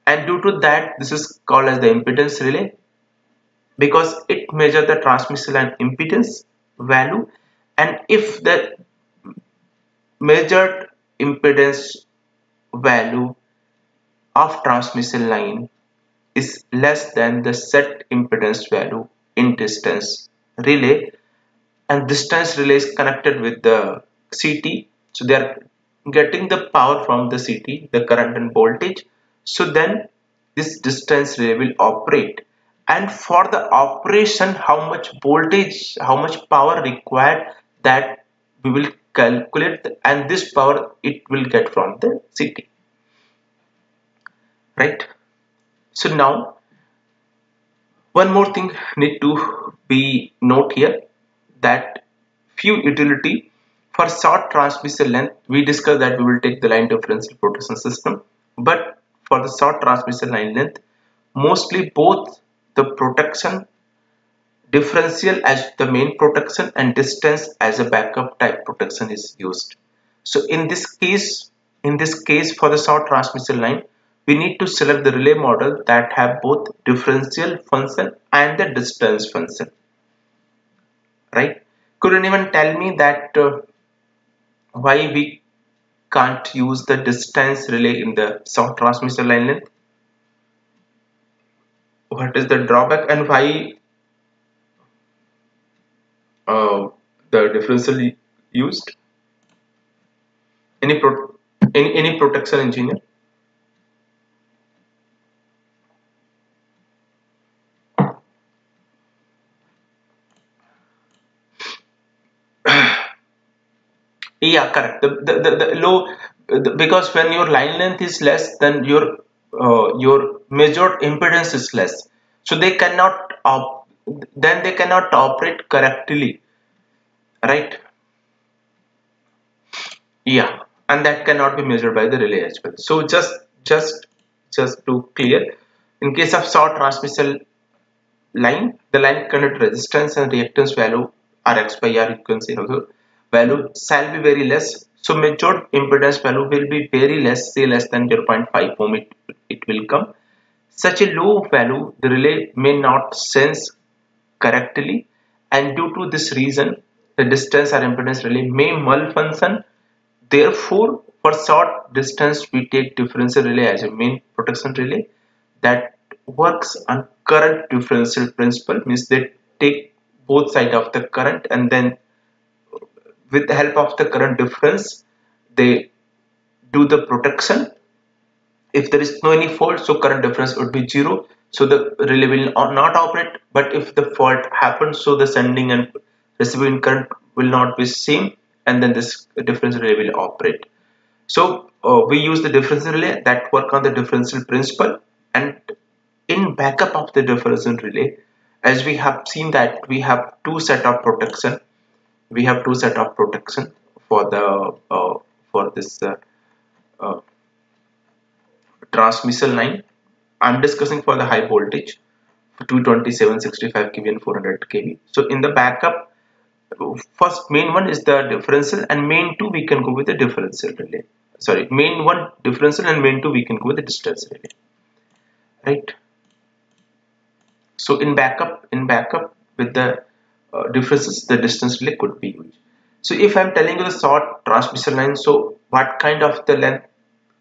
and due to that, this is called as the impedance relay, because it measures the transmission line impedance value. And if the measured impedance value of transmission line is less than the set impedance value in distance relay, and distance relay is connected with the CT, so they are getting the power from the CT, the current and voltage, so then this distance relay will operate. And for the operation, how much voltage, how much power required, that we will calculate, and this power it will get from the CT, right? So now one more thing need to be note here, that few utility for short transmission length, we discussed that we will take the line differential protection system, but for the short transmission line length, mostly both the protection differential as the main protection and distance as a backup type protection is used. So in this case for the short transmission line, we need to select the relay model that have both differential function and the distance function, right? Couldn't even tell me that why we can't use the distance relay in the short transmission line length. What is the drawback, and why the differential used? Any protection engineer? Yeah, correct. The low, because when your line length is less, then your measured impedance is less, so they cannot operate correctly, right? Yeah, and that cannot be measured by the relay as well. So just to clear, in case of short transmission line, the line current resistance and reactance value Rx by R, you can say also, value shall be very less, so measured impedance value will be very less, say less than 0.5 ohm it will come. such a low value, the relay may not sense correctly, and due to this reason the distance or impedance relay may malfunction. Therefore, for short distance we take differential relay as a main protection relay that works on current differential principle, means they take both sides of the current and then with the help of the current difference they do the protection. If there is no any fault, so current difference would be zero, so the relay will not operate. But if the fault happens, so the sending and receiving current will not be same, and then this differential relay will operate. So we use the differential relay that work on the differential principle. And in backup of the differential relay, as we have seen that we have two set of protection, for the for this transmission line. I'm discussing for the high voltage 227, 65 kV and 400 kV. So in the backup, first main one is the differential, and main two we can go with the differential relay. Sorry, main one differential and main two we can go with the distance relay, right? So in backup with the differences, the distance relay could be used. So if I'm telling you the short transmission line, so what kind of the length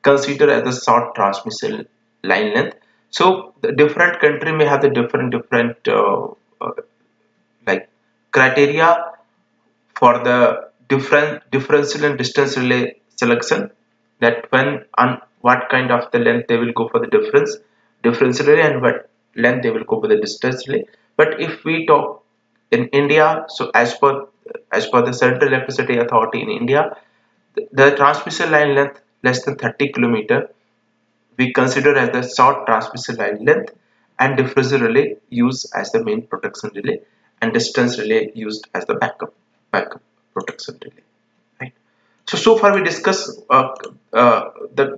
consider as the short transmission line length? So the different country may have the different like criteria for the different differential and distance relay selection, that when on what kind of the length they will go for the differential relay and what length they will go for the distance relay. But if we talk in India, so as per the Central Electricity Authority in India, the transmission line length less than 30 km we consider as the short transmission line length, and differential relay used as the main protection relay, and distance relay used as the backup protection relay, right? So far we discuss the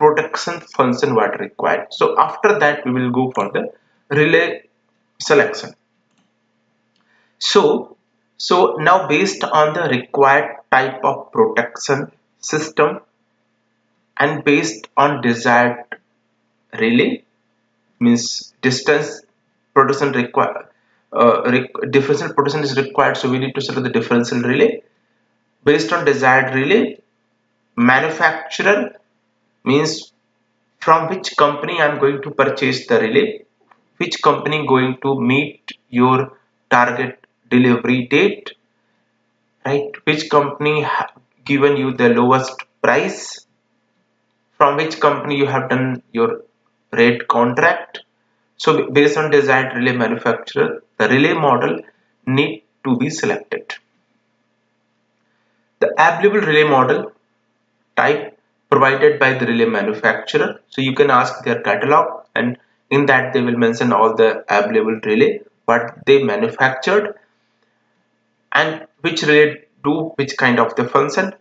protection function what required. So after that we will go for the relay selection. So now based on the required type of protection system and based on desired relay, means distance protection required, differential protection is required, so we need to select the differential relay. Based on desired relay, manufacturer means from which company I am going to purchase the relay, which company going to meet your target delivery date, right? Which company have given you the lowest price, from which company you have done your rate contract. So based on desired relay manufacturer, the relay model need to be selected. The available relay model type provided by the relay manufacturer, so you can ask their catalog, and in that they will mention all the available relay what they manufactured and which relay do which kind of the function.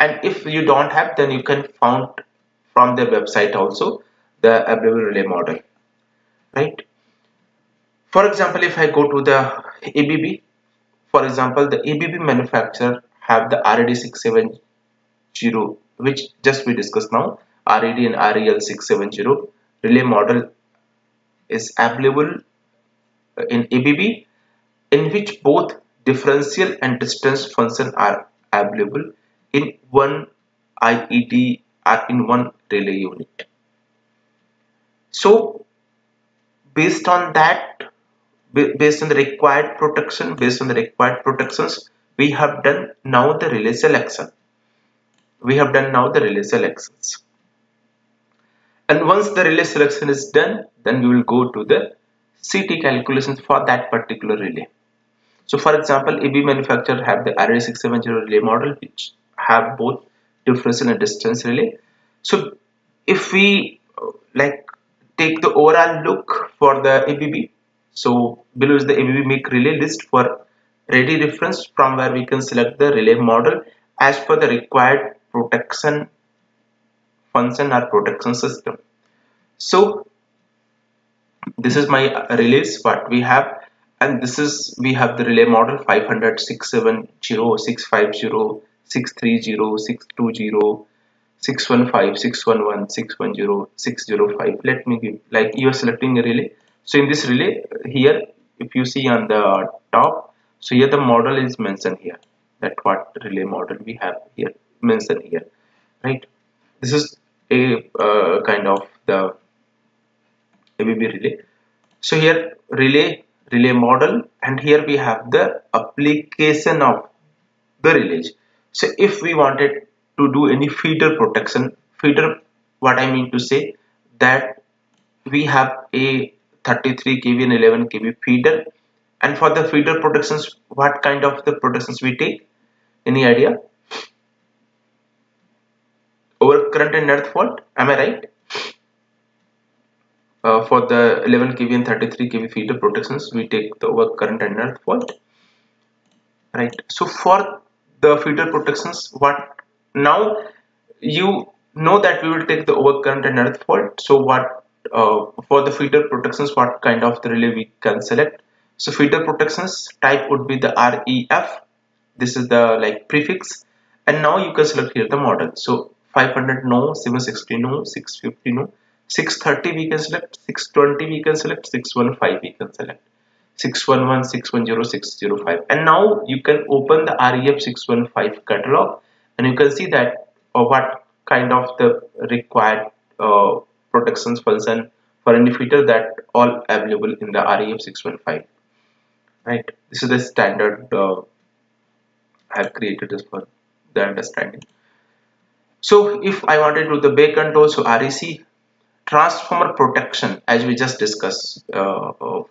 And if you don't have, then you can find from the website also the available relay model, right? For example, if I go to the ABB, for example, the ABB manufacturer have the RED670, which just we discussed now. RED and REL670 relay model is available in ABB, in which both differential and distance function are available in one IET or in one relay unit. So based on that, based on the required protections, we have done now the relay selection. And once the relay selection is done, then we will go to the CT calculations for that particular relay. So for example, ABB manufacturer have the REL670 relay model which have both differential and distance relay. So if we like take the overall look for the ABB, so below is the ABB make relay list for ready reference, from where we can select the relay model as per the required protection function or protection system. So this is my relays what we have, and this is we have the relay model 500, 670, 650, 630, 620, 615, 611, 610, 605. Let me give, like you are selecting a relay. So in this relay here, if you see on the top, so here the model is mentioned here. That what relay model we have here mentioned here, right? This is a kind of the ABB relay. So here relay model, and here we have the application of the relays. So if we wanted to do any feeder protection, feeder, what I mean to say, that we have a 33 kV and 11 kV feeder, and for the feeder protections, what kind of the protections we take? Any idea? Over current and earth fault, am I right? For the 11 kV and 33 kV feeder protections, we take the over current and earth fault, right? So for the feeder protections, what now you know that we will take the over current and earth fault. So what for the feeder protections, what kind of the relay we can select? So feeder protections type would be the REF. This is the like prefix, and now you can select here the model. So 500 no, 760 no, 650 no, 630 we can select, 620 we can select, 615 we can select, 611, 610, 605. And now you can open the REF 615 catalog, and you can see that what kind of the required protections function for any feeder that all available in the REF 615. Right, this is the standard I have created this for the understanding. So if I wanted to do the bay control, so REC, transformer protection, as we just discussed for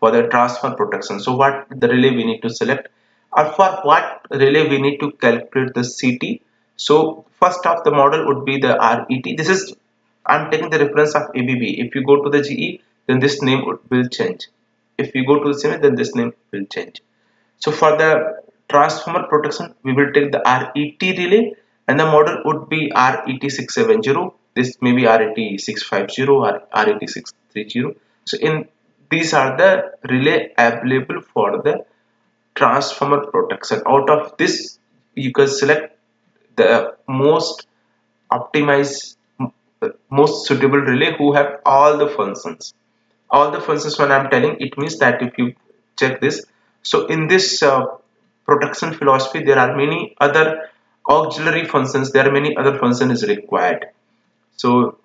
the transformer protection. So what the relay we need to select, or for what relay we need to calculate the CT. So first off, the model would be the RET. This is, I'm taking the reference of ABB. If you go to the GE, then this name will change. If you go to the Siemens, then this name will change. So for the transformer protection, we will take the RET relay, and the model would be R86700. This may be R86650 or R86630. So in these are the relay available for the transformer protection. Out of this, you can select the most optimized, most suitable relay who have all the functions. All the functions, when I'm telling, it means that if you check this, so in this protection philosophy, there are many other auxiliary functions, there are many other functions required. So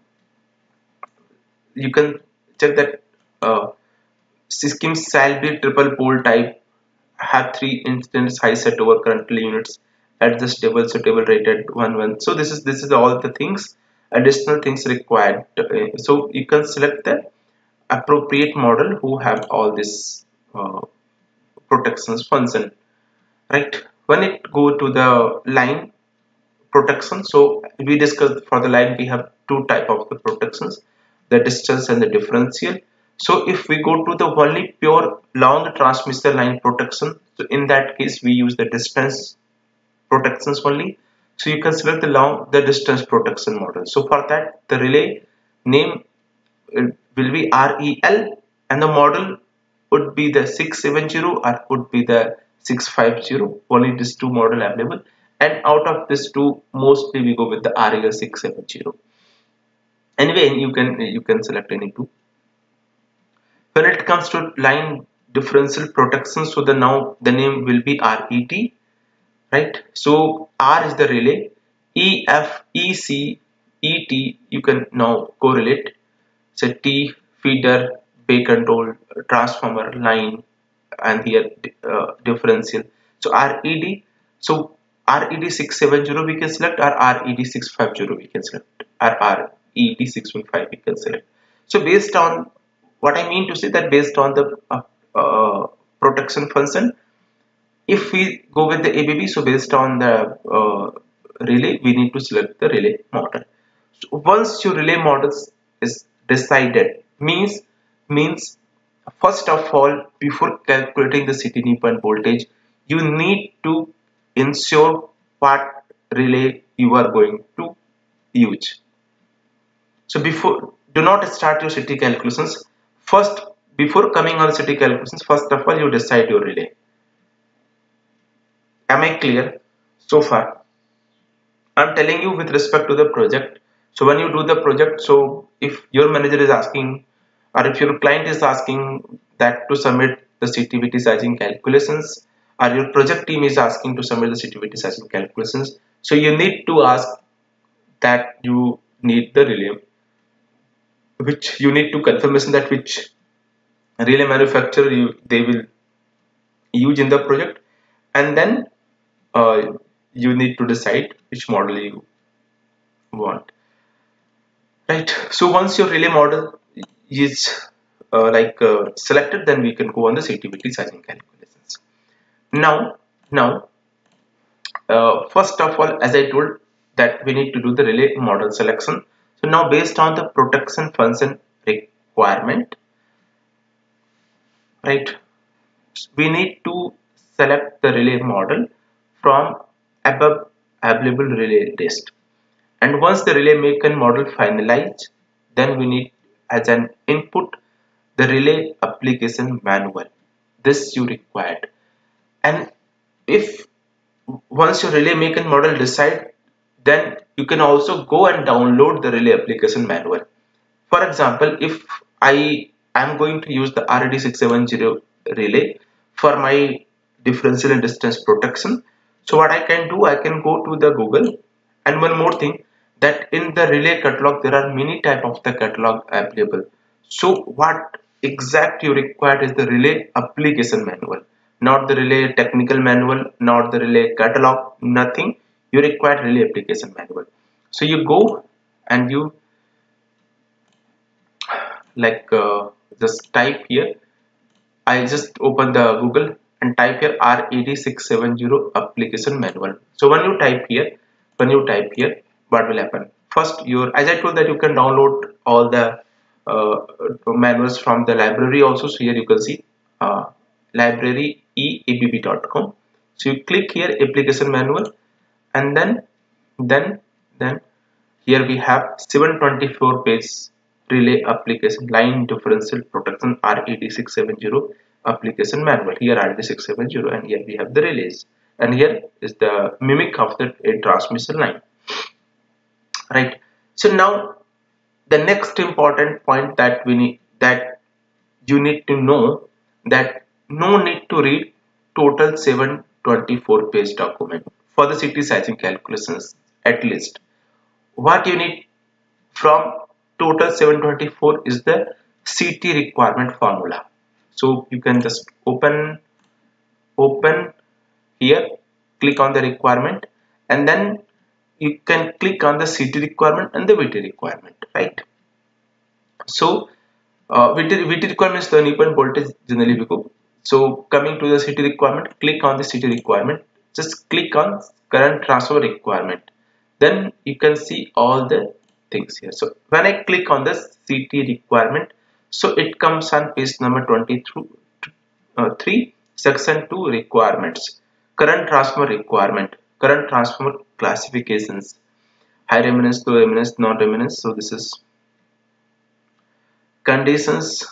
you can check that system shall be triple pole type, have 3 instance, high set over current units, adjustable, suitable rated 1:1. So this is all the things, additional things required. So you can select the appropriate model who have all this protections function, right? When it go to the line protection, so we discussed for the line we have two type of the protections, the distance and the differential. So if we go to the only pure long transmission line protection, so in that case we use the distance protections only. So you can select the distance protection model. So for that, the relay name will be REL, and the model would be the 670 or would be the 650. Only these two model available, and out of these two, mostly we go with the REL 670. Anyway, you can select any two. When it comes to line differential protection, so the now the name will be RET, right? So R is the relay, E, F, E, C, E, T. You can now correlate. So T, feeder, bay control, transformer, line, and here differential. So RED. So RED 670 we can select, or RED 650 we can select, or RED 615 we can select. So based on what I mean to say, that based on the protection function, if we go with the ABB, so based on the relay, we need to select the relay model. So once your relay models is decided, means first of all, before calculating the CT knee point voltage, you need to ensure what relay you are going to use. So before, do not start your CT calculations first. Before coming on CT calculations, first of all, you decide your relay. Am I clear so far? I'm telling you with respect to the project. So when you do the project, so if your manager is asking or if your client is asking that to submit the CT/VT sizing calculations, or your project team is asking to submit the CT/VT sizing calculations, so you need to ask that you need the relay, which you need to confirmation that which relay manufacturer they will use in the project, and then you need to decide which model you want, right? So once your relay model is selected, then we can go on the CT/VT sizing calculations. Now, first of all, as I told that we need to do the relay model selection. So now based on the protection function requirement, right, we need to select the relay model from above available relay list. And once the relay maker model finalized, then we need as an input the relay application manual. This you required. And if once your relay maker model decide, then you can also go and download the relay application manual. For example, if I am going to use the R86700 relay for my differential and distance protection, so what I can do, I can go to the Google. And one more thing, that in the relay catalog there are many type of the catalog available. So what exactly you required is the relay application manual, not the relay technical manual, not the relay catalog, nothing. You require relay application manual. So you go and you just type here. I just open the Google and type here R86700 application manual. So when you type here, what will happen? First, as I told that you can download all the manuals from the library also. So here you can see libraryeabb.com. So you click here application manual. And then here we have 724 page relay application line differential protection R86700 application manual. Here R86700, and here we have the relays, and here is the mimic of the transmission line, right? So now the next important point that you need to know, that no need to read total 724 page document for the CT sizing calculations. At least what you need from total 724 is the CT requirement formula. So you can just open here, click on the requirement, and then you can click on the CT requirement and the VT requirement, right? So VT requirement is turning point voltage generally. So coming to the CT requirement, click on the CT requirement. Just click on current transfer requirement, then you can see all the things here. So when I click on this CT requirement, so it comes on page number 23, section 2, requirements, current transfer requirement, current transfer classifications, high remanence, low remanence, non-remanence. So this is conditions,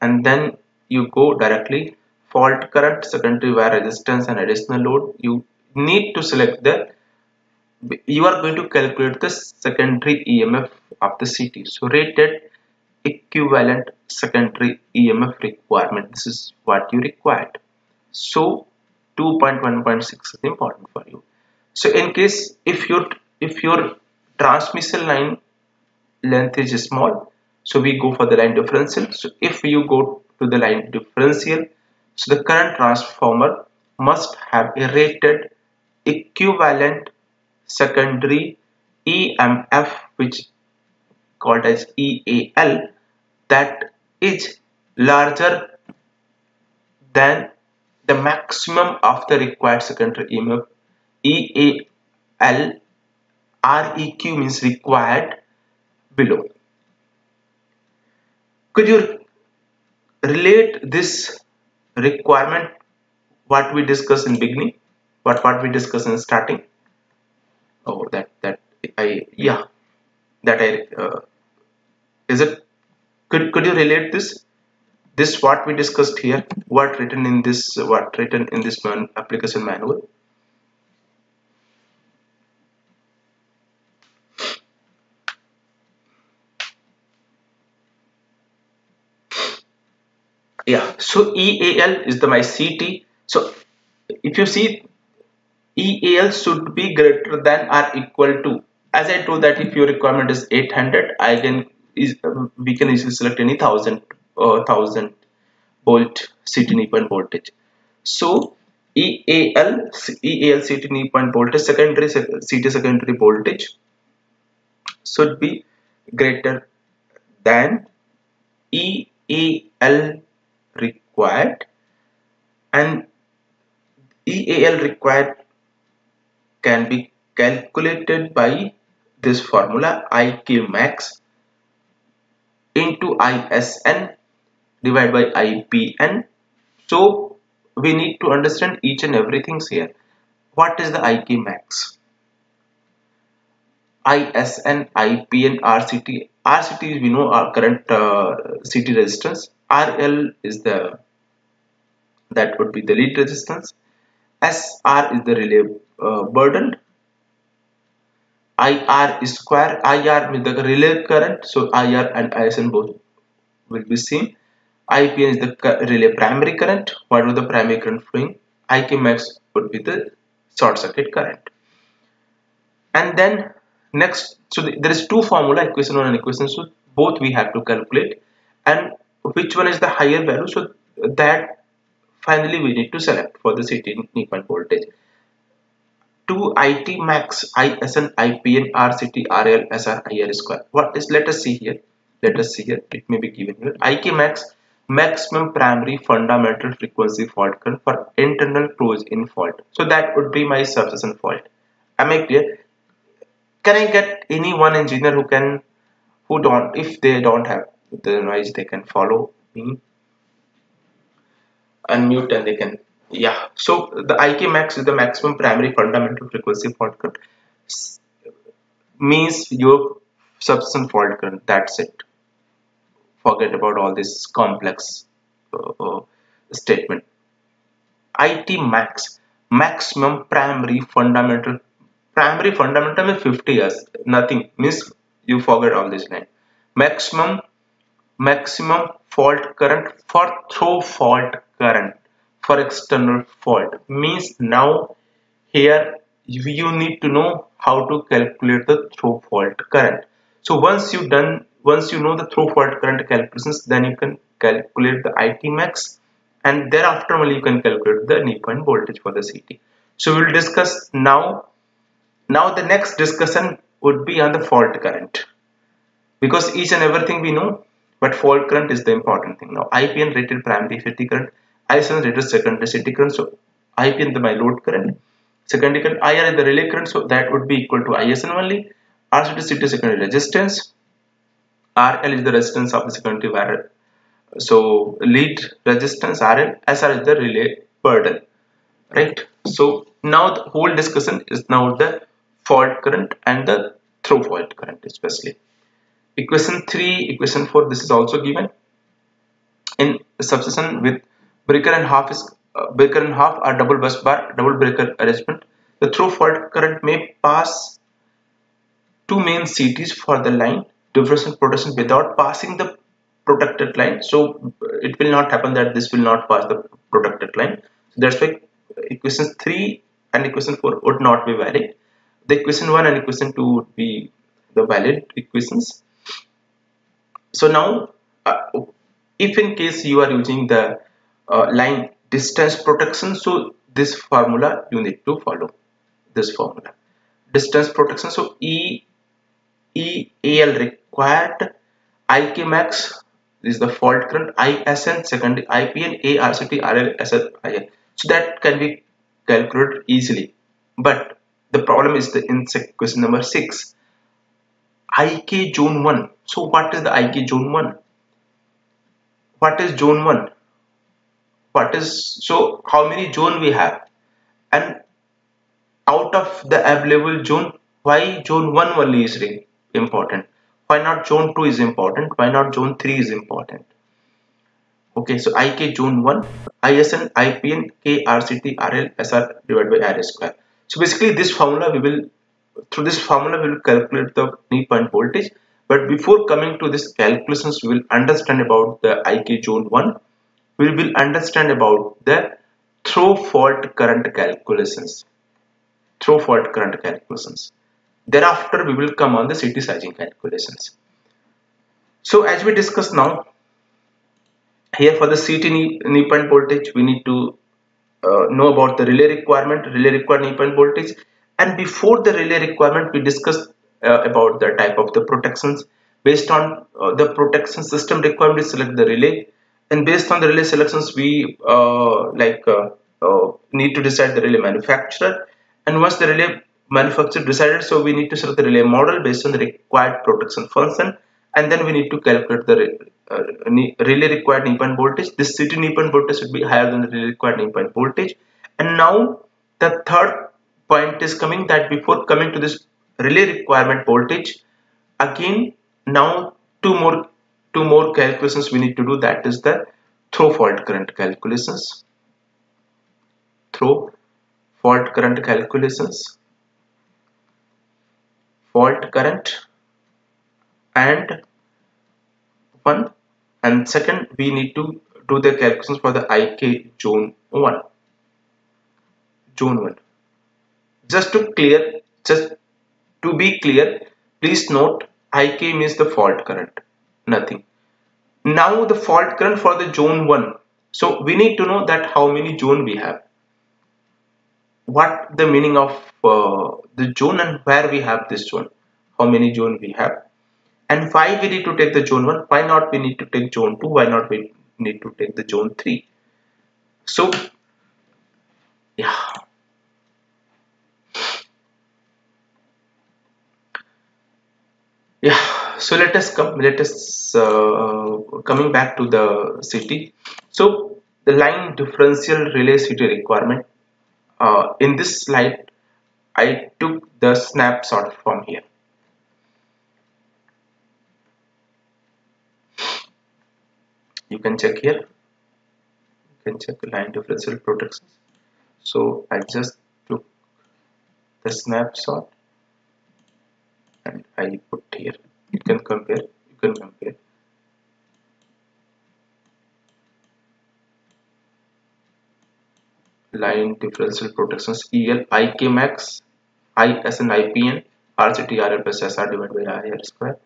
and then you go directly fault current, secondary wire resistance, and additional load. You need to select you are going to calculate the secondary EMF of the CT. So rated equivalent secondary EMF requirement. This is what you required. So 2.1.6 is important for you. So in case if your transmission line length is small, so we go for the line differential. So if you go to the line differential, so the current transformer must have a rated equivalent secondary EMF, which called as EAL, that is larger than the maximum of the required secondary EMF. EAL, REQ means required below. Could you relate this requirement, what we discussed in beginning, what we discussed in starting? Oh, could you relate this what we discussed here, what written in this application manual? Yeah, so EAL is my CT. So if you see, EAL should be greater than or equal to, as I told that if your requirement is 800, we can easily select any 1000 volt CT knee point voltage. So EAL CT knee point voltage, CT secondary voltage should be greater than EAL required, and EAL required can be calculated by this formula, IQ max into ISN divided by IPN. So we need to understand each and everything here. What is the IQ max? ISN, IPN, RCT. RCT is, we know, our current CT resistance. RL is that would be the lead resistance. SR is the relay burden. IR is square. IR means the relay current, so IR and ISN both will be same. IPN is the relay primary current. What was the primary current flowing? IQ max would be the short circuit current. And then next, so there is two formula, equation 1 and equation 2, so both we have to calculate, and which one is the higher value, so that finally we need to select for the CT knee point voltage. To IT max, ISN, IPN, RCT, RL, SR, IR square. What is, let us see here. Let us see here. It may be given here. IK max, maximum primary fundamental frequency fault current for internal close-in fault. So that would be my substation fault. Am I clear? Can I get any one engineer who don't, if they don't have the noise, they can follow me. Unmute and they can. Yeah, so the IK max is the maximum primary fundamental frequency fault current, means your substation fault current. That's it. Forget about all this complex statement. IT max, maximum primary fundamental. Primary fundamental means 50 years. Nothing means you forget all this line. Maximum fault current for through fault current. For external fault means, now here you need to know how to calculate the through fault current. So once you know the through fault current calculations, then you can calculate the IT max, and thereafter only you can calculate the knee point voltage for the CT. So we will discuss now. Now the next discussion would be on the fault current, because each and everything we know, but fault current is the important thing now. IPN rated primary CT current. ISN rated secondary CT current, so IPN is my load current, secondary current, IR is the relay current, so that would be equal to ISN only. RCT CT secondary resistance, RL is the resistance of the secondary wire, so lead resistance RL, SR is the relay burden, right? So now the whole discussion is now the fault current and the through fault current, especially. Equation 3, equation 4, this is also given in substation with breaker and half is breaker and half are double bus bar, double breaker arrangement. The through fault current may pass two main CTs for the line differential protection without passing the protected line. So it will not happen that this will not pass the protected line. So that's why equation 3 and equation 4 would not be valid. The equation 1 and equation 2 would be the valid equations. So now, if in case you are using the line distance protection, so this formula you need to follow, this formula distance protection. So EAL required, IK max is the fault current, ISN secondary, IPN, ARCT, RL, SR, IL. So that can be calculated easily, but the problem is the in question number 6, IK zone 1. So what is the IK zone 1? What is zone 1? What is, so how many zone we have, and out of the available zone, why zone 1 only is important? Why not zone 2 is important? Why not zone 3 is important? Okay, so IK zone 1, ISN, IPN, KRCT, RL, SR divided by R square. So basically this formula we will, through this formula we will calculate the knee point voltage. But before coming to this calculations, we will understand about the IK zone 1. we will understand about the through fault current calculations. Through fault current calculations. Thereafter, we will come on the CT sizing calculations. So as we discuss now, here for the CT knee point voltage, we need to know about the relay requirement, knee point voltage. And before the relay requirement, we discussed about the type of the protections. Based on the protection system requirement, we select the relay. And based on the relay selections, we need to decide the relay manufacturer. And once the relay manufacturer decided, so we need to select the relay model based on the required protection function. And then we need to calculate the relay required knee point voltage. This CT knee point voltage should be higher than the relay required knee point voltage. And now the third point is coming, that before coming to this relay requirement voltage, again now two more calculations we need to do, that is the through fault current calculations. Through fault current calculations. Fault current and one, and second we need to do the calculations for the IK zone 1. Just to be clear, please note IK means the fault current, nothing. Now the fault current for the zone 1, so we need to know that how many zone we have, what the meaning of the zone and where we have this zone, how many zone we have. And why we need to take the zone 1, why not we need to take zone 2, why not we need to take the zone 3. So yeah, so coming back to the CT. So the line differential relay CT requirement, in this slide I took the snapshot from here. You can check here, you can check line differential protections. So I just took the snapshot and I put here. You can compare, line differential protections EL, IK max, I as an IPN, RCT RL plus SR divided by IR square,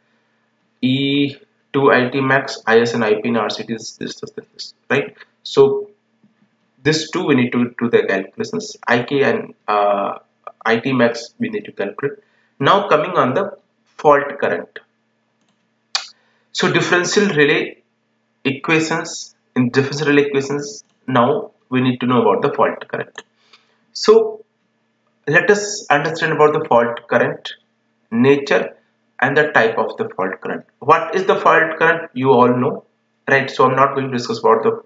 E 2 IT max, IS and IP and RCT is this, right? So this two we need to do the calculations, IK and IT max we need to calculate. Now coming on the fault current. So differential relay equations, in differential relay equations now we need to know about the fault current. So let us understand about the fault current, nature and the type of the fault current. What is the fault current? You all know, right? So I'm not going to discuss about the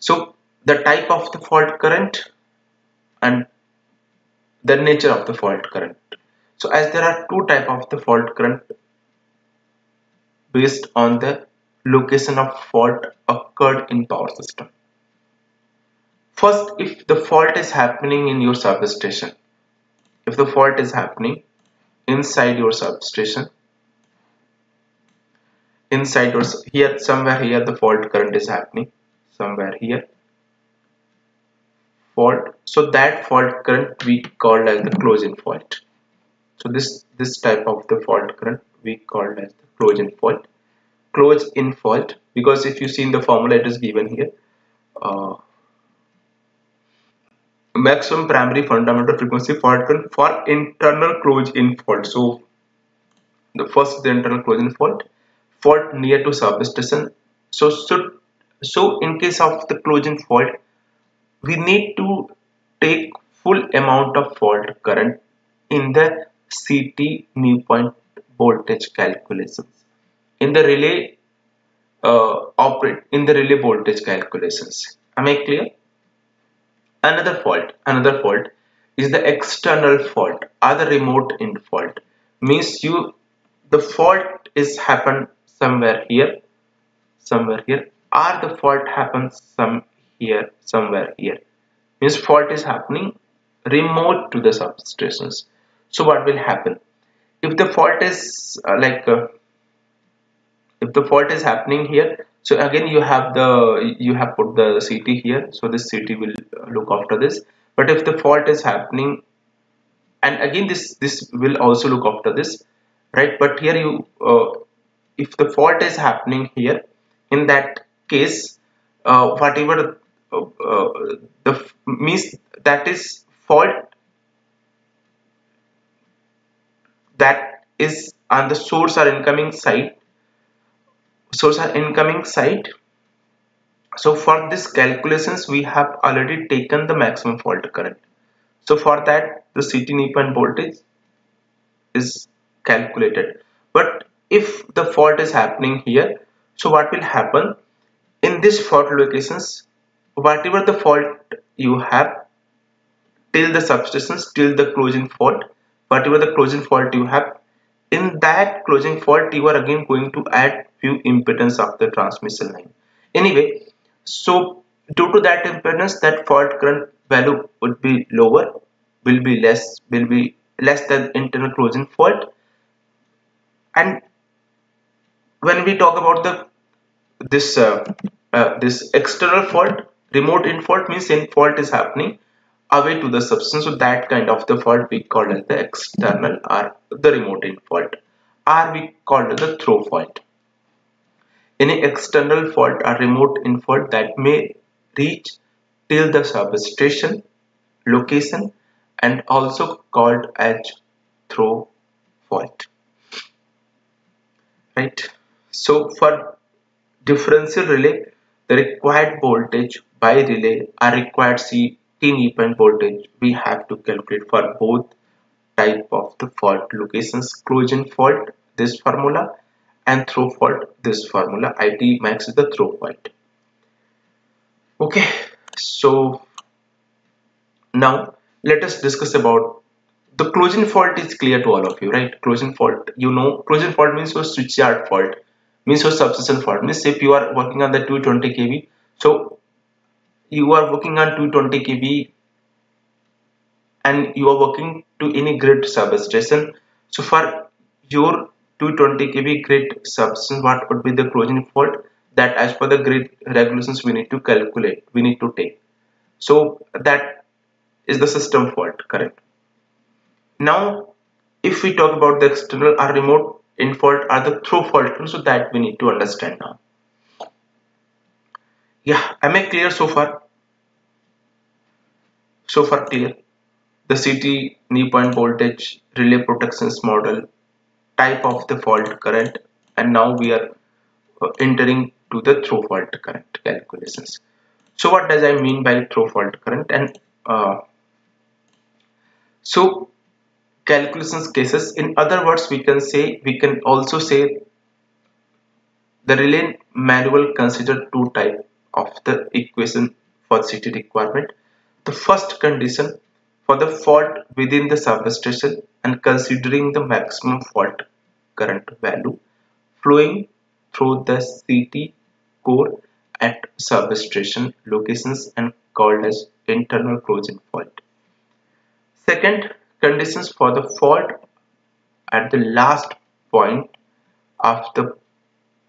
so the type of the fault current and the nature of the fault current. So as there are two types of the fault current based on the location of fault occurred in power system. First, if the fault is happening in your substation, if the fault is happening inside your substation, inside or here, somewhere here the fault current is happening, somewhere here fault. So that fault current we called as the closing fault. So this type of the fault current we called as the closing fault. Closing fault, because if you see in the formula it is given here. Maximum primary fundamental frequency fault current for internal closed-in fault. So the first is the internal closed-in fault, fault near to substation. So in case of the closed-in fault, we need to take full amount of fault current in the CT knee point voltage calculations, in the relay voltage calculations. Am I clear? Another fault is the external fault or the remote end fault. Means the fault is happened somewhere here, or the fault happens somewhere here. Means fault is happening remote to the substations. So what will happen if the fault is If the fault is happening here, so again you have put the CT here, so this CT will look after this. But if the fault is happening, and again this will also look after this, right? But here you if the fault is happening here, in that case whatever the means, that is fault that is on the source or incoming side, so for this calculations we have already taken the maximum fault current. So for that the CT nip and voltage is calculated. But if the fault is happening here, so what will happen in this fault locations, whatever the fault you have till the substations, till the closing fault, whatever the closing fault you have, in that closing fault you are again going to add few impedance of the transmission line. Anyway, so due to that impedance, that fault current value would be lower, will be less than internal closing fault. And when we talk about the this external fault, remote in fault means in fault is happening away to the substance, so that kind of the fault we call as the external or the remote in fault, or we call as the throw fault. Any external fault or remote in fault that may reach till the substation location, and also called as throw fault, right? So for differential relay, the required voltage by relay or required CT nip and voltage we have to calculate for both type of the fault locations, closing fault this formula and throw fault this formula. IT max is the throw fault. Okay, so now let us discuss about the closing fault. Is clear to all of you, right? Closing fault, you know, closing fault means your switchyard fault, means your substation fault. Means if you are working on the 220 kV, so you are working on 220 kV and you are working to any grid substation. So for your 220 kV grid substation, what would be the closing fault? That as per the grid regulations we need to calculate, we need to take. So that is the system fault, correct? Now if we talk about the external or remote in fault or the through fault, so that we need to understand now. Yeah, am I clear so far? So far clear? The CT, nip and voltage, relay protections model, type of the fault current, and now we are entering to the through fault current calculations. So what does I mean by through fault current? And so calculations cases, in other words we can say, we can also say the relay manual consider two type of the equation for CT requirement. The first condition, for the fault within the substation and considering the maximum fault current value flowing through the CT core at substation locations, and called as internal closing fault. Second, conditions for the fault at the last point of the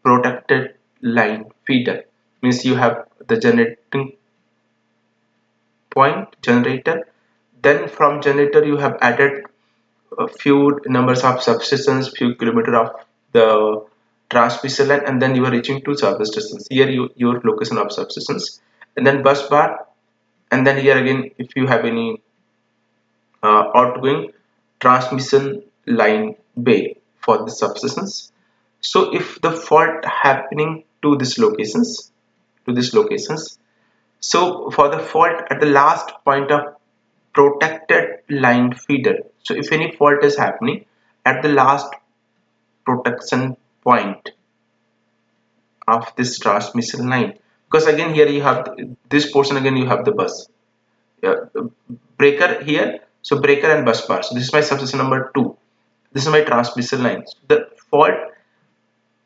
protected line feeder, means you have the generating point, generator, then from generator you have added a few numbers of substations, few kilometer of the transmission line, and then you are reaching to substations. Here your location of substations, and then bus bar, and then here again if you have any outgoing transmission line bay for the substations. So if the fault happening to these locations, so for the fault at the last point of protected line feeder, so if any fault is happening at the last protection point of this transmission line, because again here you have this portion, again you have the bus breaker here, so breaker and bus bar. So this is my substation number 2, this is my transmission line. So the fault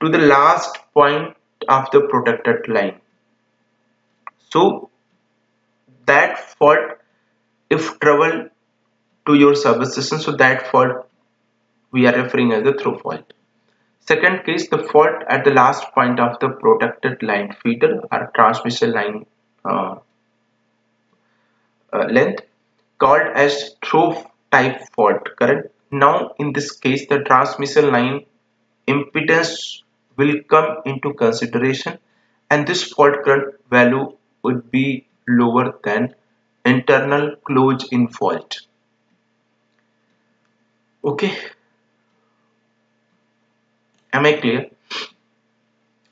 to the last point of the protected line, so that fault if travel to your substation, so that fault we are referring as the through fault. Second case, the fault at the last point of the protected line feeder or transmission line length, called as through type fault. Correct. Now in this case, the transmission line impedance will come into consideration, and this fault current value would be lower than internal close-in fault. Okay. Am I clear?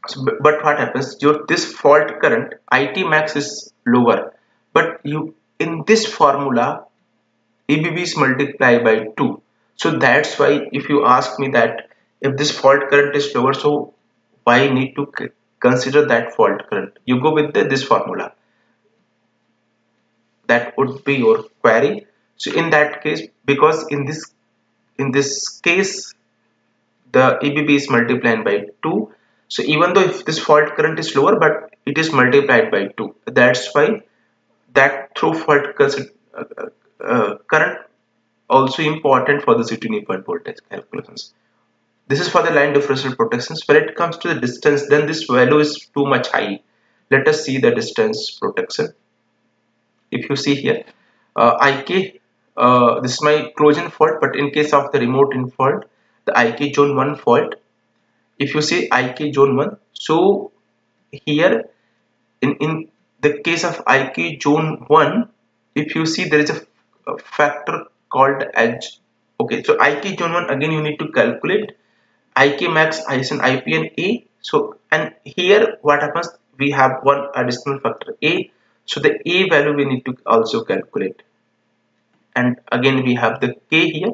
So, but what happens? This fault current IT max is lower, but in this formula ABB is multiplied by 2. So that's why if you ask me that if this fault current is lower, so why need to consider that fault current? You go with this formula. That would be your query. So in that case, because in this case the ABB is multiplied by 2. So even though if this fault current is lower, but it is multiplied by 2. That's why that through fault current also important for the CT point voltage calculations. This is for the line differential protections. When it comes to the distance, then this value is too much high. Let us see the distance protection. If you see here, IK, this is my close-in fault, but in case of the remote-in fault, the IK zone 1 fault, if you see IK zone 1, so here in the case of IK zone 1, if you see there is a factor called edge. Okay, so IK zone 1 again you need to calculate IK max, ISN, IP and A. So and here what happens, we have one additional factor A. So the A value we need to also calculate, and again we have the K here.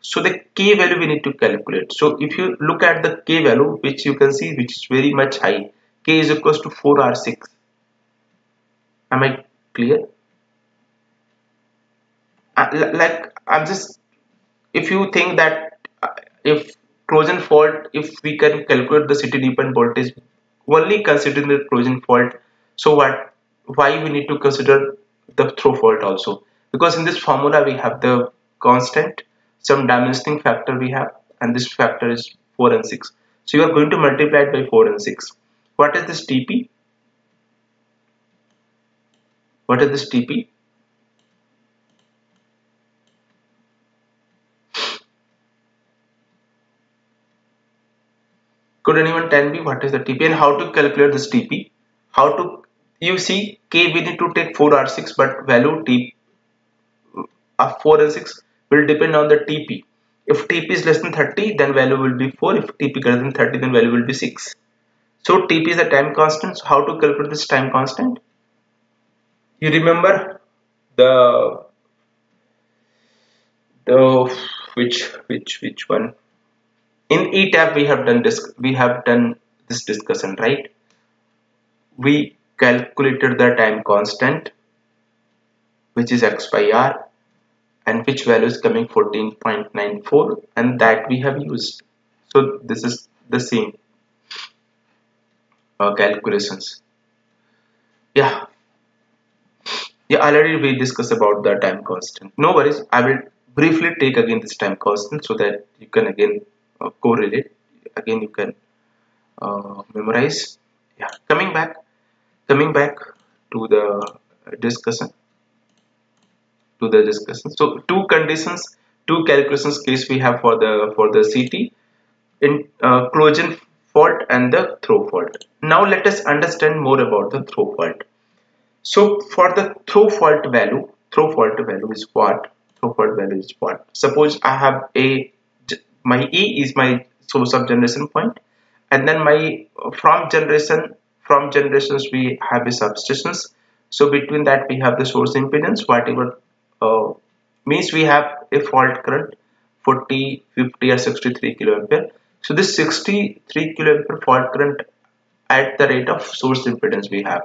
So the K value we need to calculate. So if you look at the K value, which you can see, which is very much high, K is equals to 4R6. Am I clear? Like I'm just, if you think that if close-in fault, if we can calculate the CT dependent voltage only considering the close-in fault, so what? Why we need to consider the through fault also? Because in this formula we have the constant, some dimensioning factor we have, and this factor is 4 and 6. So you are going to multiply it by 4 and 6. What is this TP? What is this TP? Could anyone tell me what is the TP and how to calculate this TP? How to, you see K we need to take 4R6, but value T of 4 and 6 will depend on the TP. If TP is less than 30, then value will be 4. If TP greater than 30, then value will be 6. So TP is the time constant. So how to calculate this time constant? You remember the which one? In ETAP we have done this. We have done this discussion, right? We calculated the time constant, which is X by R, and which value is coming 14.94, and that we have used. So this is the same calculations. Yeah, already we discussed about the time constant. No worries, I will briefly take again this time constant so that you can again correlate, again you can memorize. Yeah, coming back to the discussion. So two conditions, two calculations case we have for the CT, in close-in fault and the through fault. Now let us understand more about the through fault. So for the through fault value is what? Suppose I have my E is my source of generation point, and then my from generations we have the substations. So between that we have the source impedance, whatever means we have a fault current 40, 50 or 63 kiloampere. So this 63 kiloampere fault current at the rate of source impedance we have,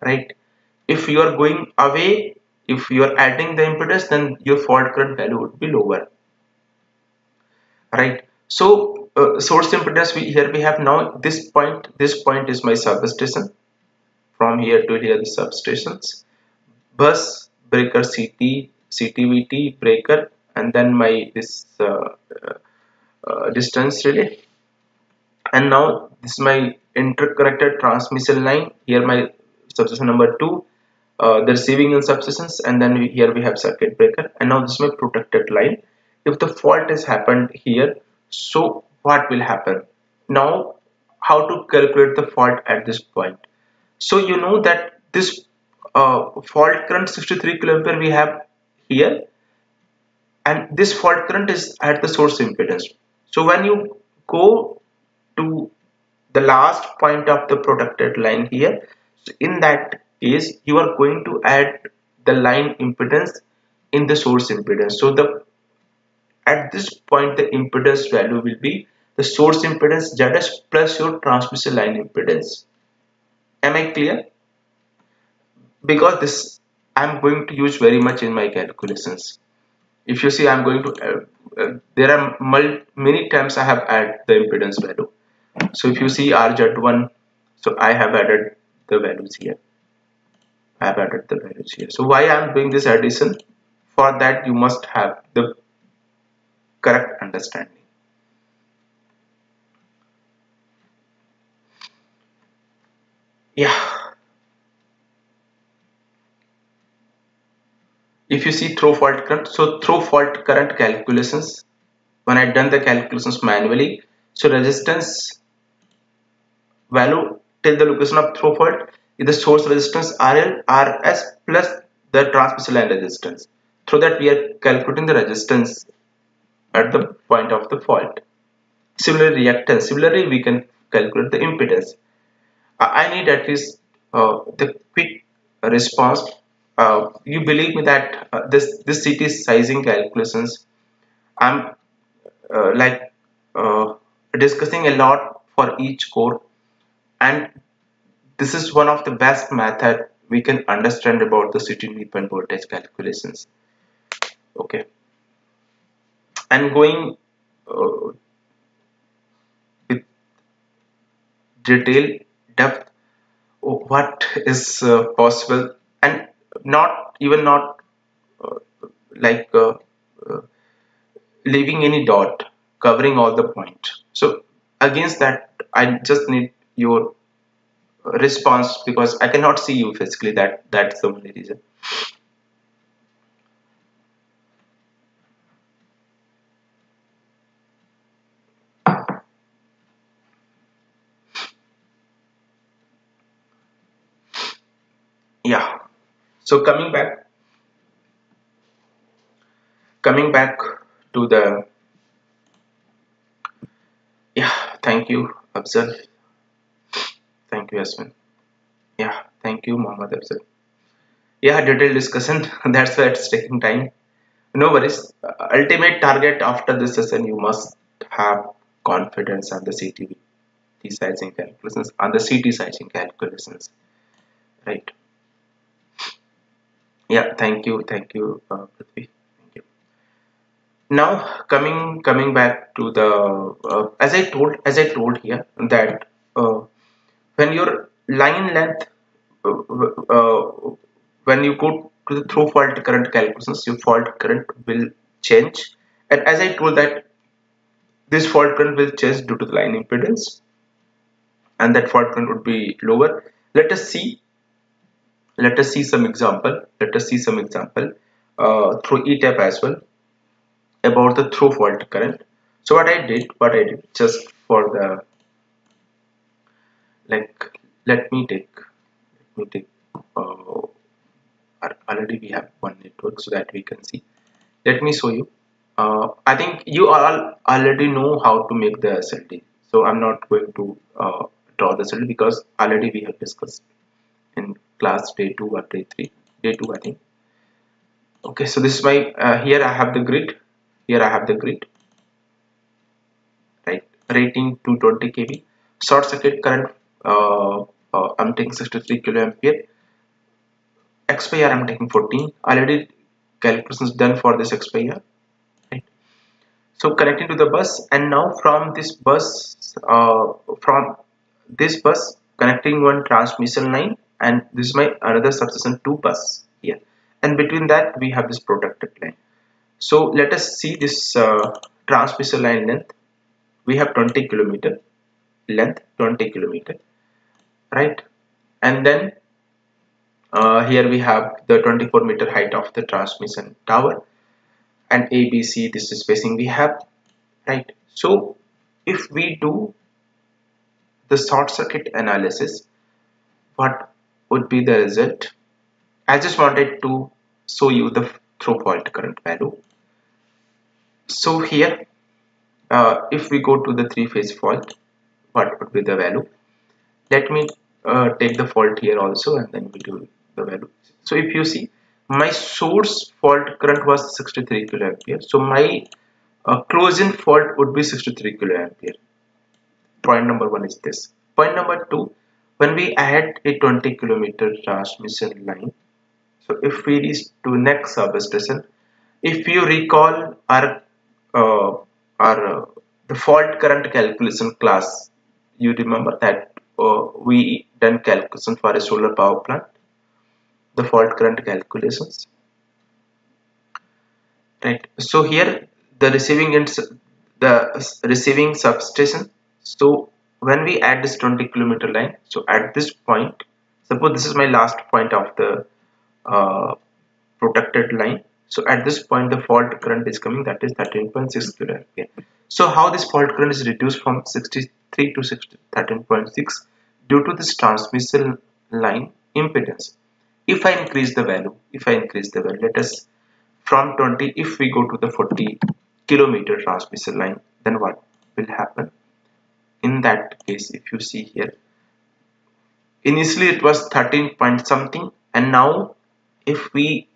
right? If you are going away, if you are adding the impedance, then your fault current value would be lower, right? So source impedance we have now this point is my substation. From here to here the substations, bus, breaker, CT, CTVT breaker, and then my this distance relay. And now this is my interconnected transmission line. Here my substation number 2, the receiving end substations, and then here we have circuit breaker. And now this is my protected line. If the fault has happened here, so what will happen? Now how to calculate the fault at this point? So you know that this fault current 63 kA we have here, and this fault current is at the source impedance. So when you go to the last point of the protected line here, so in that case you are going to add the line impedance in the source impedance. So the at this point the impedance value will be the source impedance ZS plus your transmission line impedance. Am I clear? Because this I'm going to use very much in my calculations. If you see, I'm going to there are many times I have added the impedance value. So if you see RZ1, so I have added the values here. I have added the values here. So why I'm doing this addition? For that you must have the correct understanding. Yeah. If you see through fault current, so through fault current calculations, when I done the calculations manually, so resistance value till the location of through fault is the source resistance RL, RS plus the transmission line resistance. Through that we are calculating the resistance at the point of the fault. Similarly, reactance, similarly we can calculate the impedance. I need at least the quick response. You believe me that this CT sizing calculations I'm discussing a lot for each core, and this is one of the best method we can understand about the CT leap and voltage calculations. Okay, and going with detail depth, what is possible, and not leaving any dot, covering all the point. So against that I just need your response, because I cannot see you physically, that's the only reason. Yeah. So coming back to the, yeah, thank you Abzal, thank you Asmin, yeah, thank you Muhammad Abzal. Yeah, detailed discussion, that's why it's taking time. No worries, ultimate target after this session, you must have confidence on the CT sizing calculations, on the CT sizing calculations, right? Yeah, thank you Prithvi, thank you. Now coming back to the as I told here that when your line length when you go to the through fault current calculations, your fault current will change, and as I told that this fault current will change due to the line impedance, and that fault current would be lower. Let us see some example. Through ETAP as well about the through fault current. So what I did just for the let me take already we have one network so that we can see. Let me show you. I think you all already know how to make the SLT. So I'm not going to draw the SLT because already we have discussed in class day 2 or day 3, I think. Okay, so this is my here I have the grid, right, rating 220 kV, short circuit current I'm taking 63 kA, XPR I'm taking 14, already calculations done for this XPR, right? So connecting to the bus, and now from this bus connecting one transmission line, and this is my another substation 2 bus here, and between that we have this protected line. So let us see this transmission line length. We have 20 km, length 20 km, right? And then here we have the 24-meter height of the transmission tower, and ABC this is spacing we have, right? So if we do the short circuit analysis, what would be the result? I just wanted to show you the through fault current value. So here if we go to the three-phase fault, what would be the value? Let me take the fault here also, and then we do the value. So if you see, my source fault current was 63 kA, so my close-in fault would be 63 kA. Point number one is this. Point number two, when we add a 20 km transmission line, so if we reach to next substation, if you recall our the fault current calculation class, you remember that we done calculation for a solar power plant, the fault current calculations, right? So here the receiving end, the receiving substation. So when we add this 20 km line, so at this point, suppose this is my last point of the protected line. So at this point the fault current is coming, that is 13.6 kA. So how this fault current is reduced from 63 to 13.6? Due to this transmission line impedance. If I increase the value, let us from 20, if we go to the 40 km transmission line, then what will happen? In that case, if you see here, initially it was 13 point something, and now if we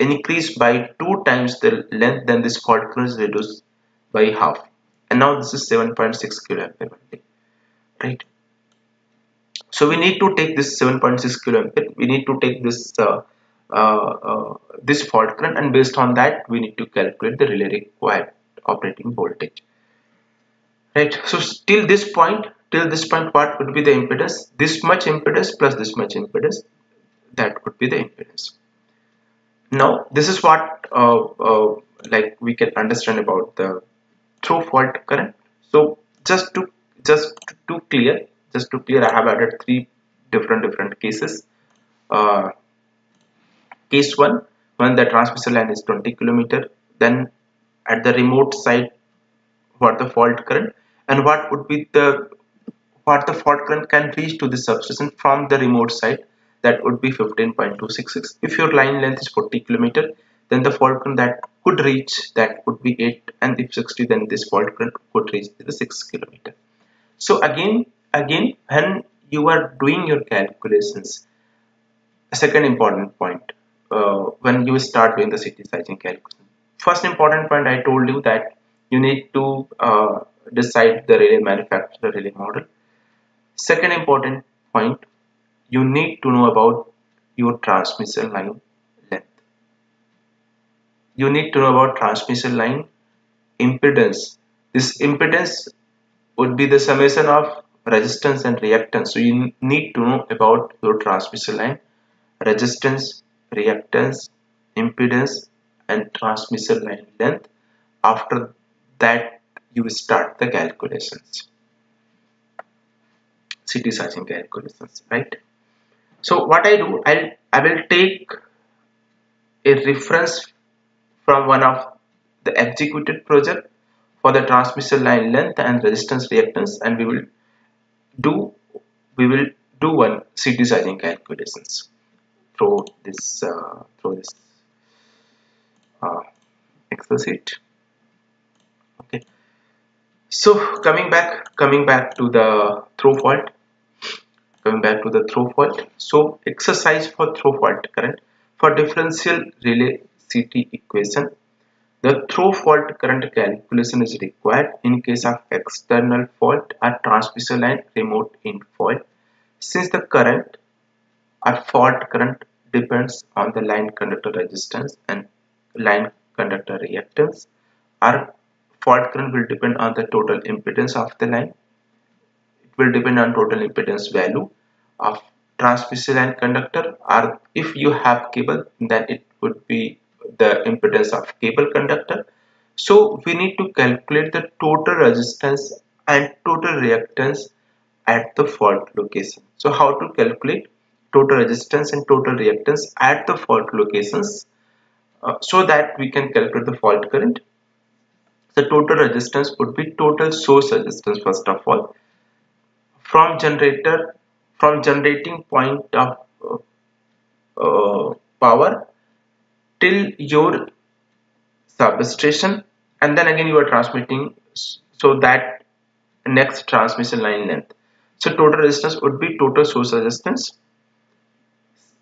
increase by 2 times the length, then this fault current is reduced by half, and now this is 7.6 kA, right? So we need to take this 7.6 kA, we need to take this this fault current, and based on that we need to calculate the relay required operating voltage, right? So till this point, what would be the impedance? This much impedance plus this much impedance, that would be the impedance. Now this is what like we can understand about the through fault current. So just to clear, I have added three different cases. Case one, when the transmission line is 20 km, then at the remote site, what the fault current, and what would be the fault current can reach to the substation from the remote site, that would be 15.266. If your line length is 40 km, then the fault current that could reach, that would be 8, and if 60, then this fault current could reach to the 6 km. So again, when you are doing your calculations, a second important point, when you start doing the CT sizing calculation, first important point I told you that you need to decide the relay manufacturer, relay model. Second important point, you need to know about your transmission line length. You need to know about transmission line impedance. This impedance would be the summation of resistance and reactance. So you need to know about your transmission line resistance, reactance, impedance, and transmission line length. After that, you start the calculations, CT sizing calculations, right? So what I do, I will take a reference from one of the executed project for the transmission line length and resistance reactance, and we will do one CT sizing calculations through this exercise. Okay. So coming back to the through fault. So exercise for through fault current for differential relay CT equation. The through fault current calculation is required in case of external fault or transmission line remote end fault, since the current or fault current depends on the line conductor resistance and line conductor reactance. Our fault current will depend on the total impedance of the line. Will depend on total impedance value of transmission line conductor, or if you have cable, then it would be the impedance of cable conductor. So we need to calculate the total resistance and total reactance at the fault location. So how to calculate total resistance and total reactance at the fault locations so that we can calculate the fault current. The total resistance would be total source resistance first of all. From generating point of power till your substation, and then again you are transmitting so that next transmission line length. So total resistance would be total source resistance,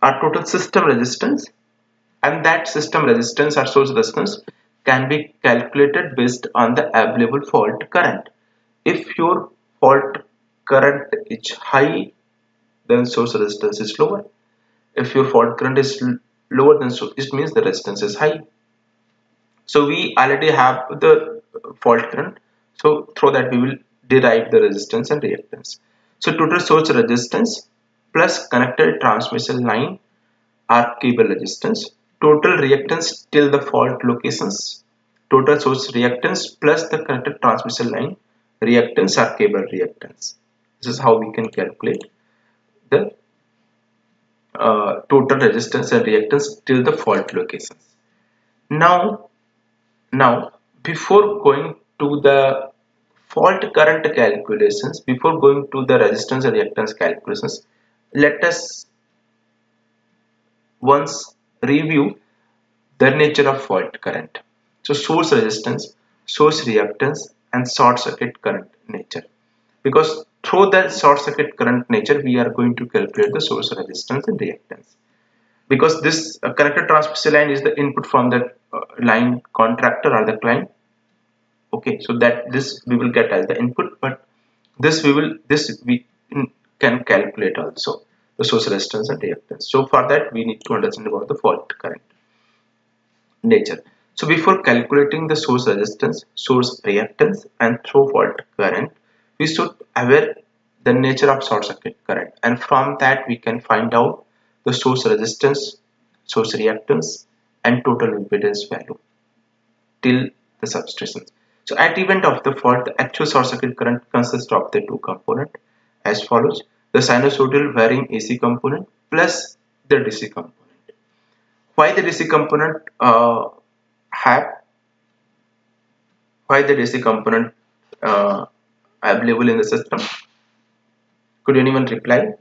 our total system resistance, and that system resistance or source resistance can be calculated based on the available fault current. If your fault current is high, then source resistance is lower. If your fault current is lower than source, it means the resistance is high. So we already have the fault current, so through that we will derive the resistance and reactance. So total source resistance plus connected transmission line or cable resistance, total reactance till the fault locations, total source reactance plus the connected transmission line reactance or cable reactance. This is how we can calculate the total resistance and reactance till the fault locations. Now before going to the fault current calculations, before going to the resistance and reactance calculations, let us once review the nature of fault current. So source resistance, source reactance, and short circuit current nature, because through the short circuit current nature we are going to calculate the source resistance and reactance, because this connected transmission line is the input from the line contractor or the client. Okay, so that this we will get as the input, but this we can calculate also the source resistance and reactance. So for that we need to understand about the fault current nature. So before calculating the source resistance, source reactance, and through fault current, we should aware the nature of short circuit current, and from that we can find out the source resistance, source reactance, and total impedance value till the substation. So at event of the fault, the actual short circuit current consists of the two components as follows: the sinusoidal varying AC component plus the DC component. Why the DC component available in the system? Could anyone reply?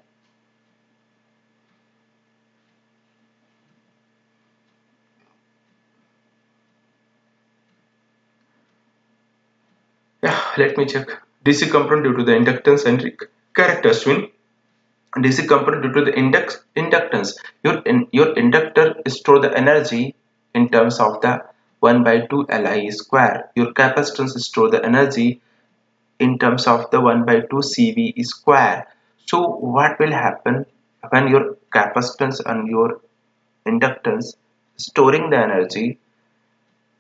Yeah, let me check. DC component due to the inductance and characters win. DC component due to the inductance. Your inductor stores the energy in terms of the 1/2 Li square. Your capacitance stores the energy in terms of the 1/2 CV square. So what will happen when your capacitance and your inductance storing the energy?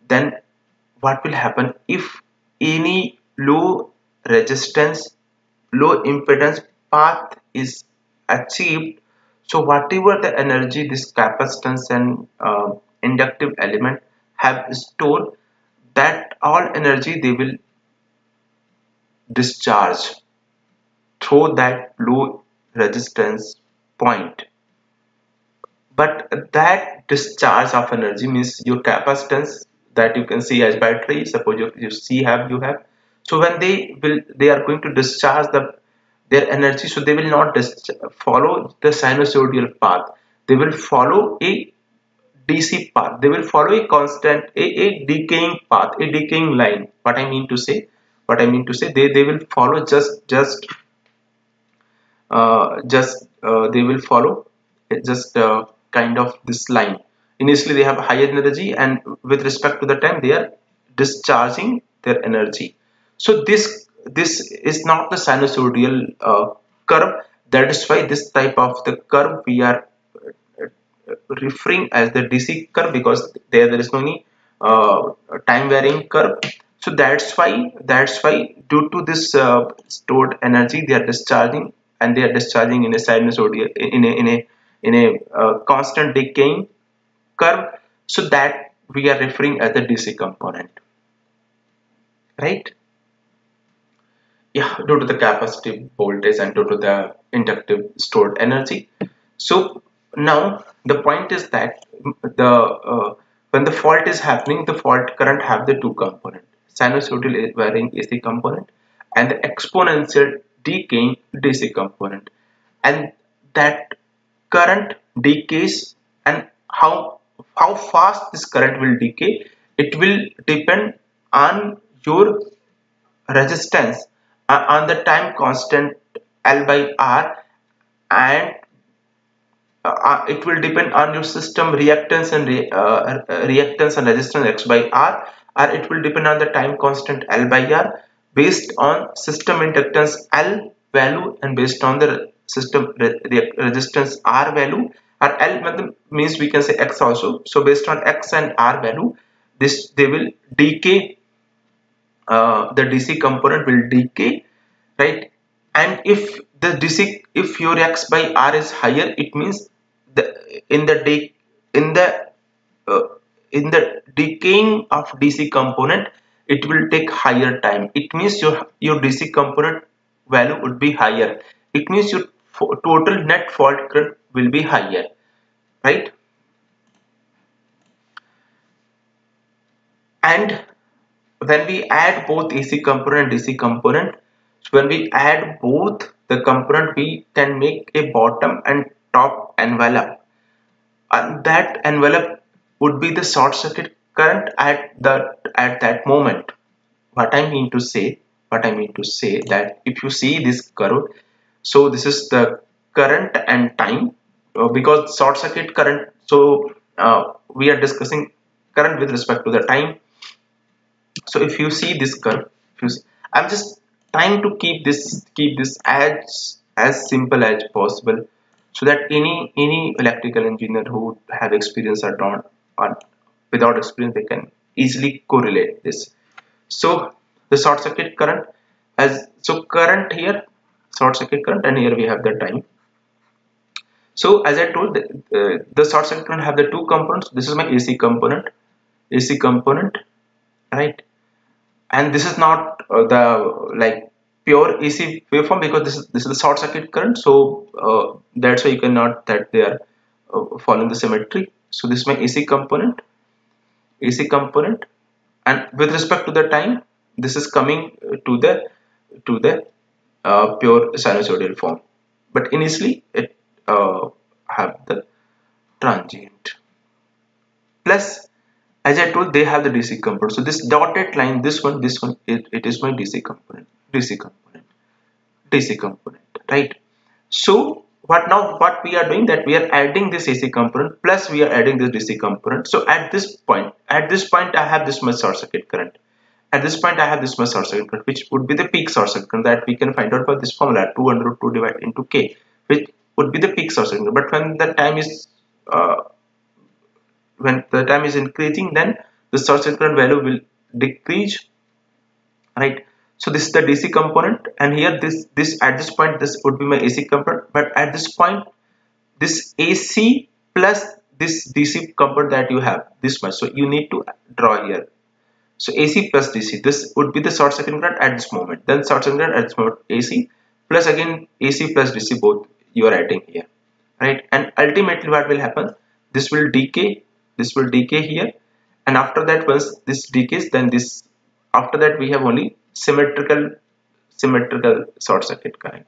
Then what will happen if any low resistance, low impedance path is achieved? So whatever the energy this capacitance and inductive element have stored, that all energy they will discharge through that low resistance point. But that discharge of energy means your capacitance that you can see as battery, suppose you have. So when they are going to discharge their energy, so they will not follow the sinusoidal path. They will follow a DC path. They will follow a constant, a decaying path, a decaying line. What I mean to say, they will follow just kind of this line. Initially they have higher energy, and with respect to the time they are discharging their energy. So this is not the sinusoidal curve. That is why this type of the curve we are referring as the DC curve, because there is no any time varying curve. So that's why due to this stored energy they are discharging in a sinusoidal, in a constant decaying curve. So that we are referring as the DC component, right? due to the capacitive voltage and due to the inductive stored energy. So now the point is that the when the fault is happening, the fault current have the two component, sinusoidal varying AC component and the exponential decaying DC component, and that current decays, and how fast this current will decay, it will depend on your resistance, on the time constant L by R, and it will depend on your system reactance and resistance X by R, or it will depend on the time constant L by R based on system inductance L value and based on the system resistance R value, or L means we can say X also. So based on X and R value, they will decay, the DC component will decay, right? And if the DC, if your X by R is higher, it means in the decaying of DC component, it will take higher time. It means your DC component value would be higher. It means your total net fault current will be higher, right? And when we add both AC component and DC component, when we add both the component, we can make a bottom and top envelope, and that envelope would be the short circuit current at that moment. What I mean to say that if you see this curve, so this is the current and time, because short circuit current, so we are discussing current with respect to the time. So if you see this curve, I'm just trying to keep this as simple as possible, so that any electrical engineer who have experience or don't, or without experience, they can easily correlate this. So the short circuit current as, so current here, short circuit current, and here we have the time. So as I told, the short circuit current have the two components. This is my AC component, right? And this is not the like pure AC waveform, because this is the short circuit current. So that's why you cannot that they are following the symmetry. So this is my AC component, and with respect to the time, this is coming to the pure sinusoidal form. But initially, it have the transient. Plus, as I told, they have the DC component. So this dotted line, this one, it is my DC component, right? So what we are doing, that we are adding this AC component plus we are adding this DC component. So at this point I have this much short circuit current. At this point I have this much short circuit current, which would be the peak short circuit current that we can find out by this formula, 2 under root 2 divided into K, which would be the peak short circuit current. But when the time is increasing, then the short circuit current value will decrease, right? So this is the DC component, and here this at this point this would be my AC component. But at this point, this AC plus this DC component that you have, this much. So you need to draw here. So AC plus DC, this would be the short circuit current at this moment. Then short circuit current at this moment, AC plus again AC plus DC, both you are adding here, right? And ultimately what will happen? This will decay. This will decay here, and after that, once this decays, then this, after that we have only symmetrical short circuit current,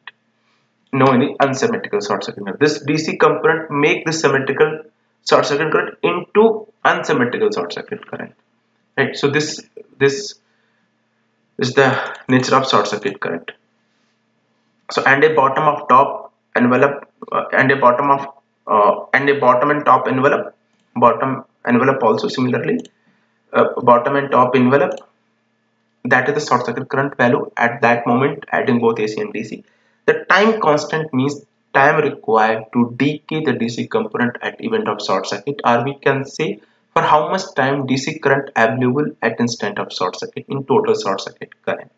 no any unsymmetrical short circuit current. This DC component make the symmetrical short circuit current into unsymmetrical short circuit current, right? So this is the nature of short circuit current. So and a bottom and top envelope. Bottom envelope also similarly, bottom and top envelope, that is the short circuit current value at that moment, adding both AC and DC. The time constant means time required to decay the DC component at event of short circuit, or we can say for how much time DC current available at instant of short circuit in total short circuit current,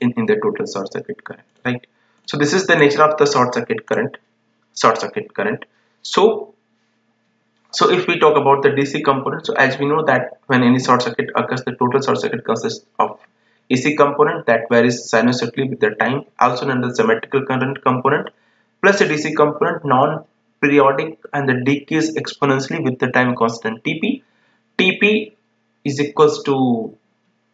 in the total short circuit current, right? So this is the nature of the short circuit current. So if we talk about the DC component, so as we know that when any short circuit occurs, the total short circuit consists of AC component that varies sinusoidally with the time, also known as the symmetrical current component, plus a DC component, non-periodic, and the decays exponentially with the time constant TP. TP is equals to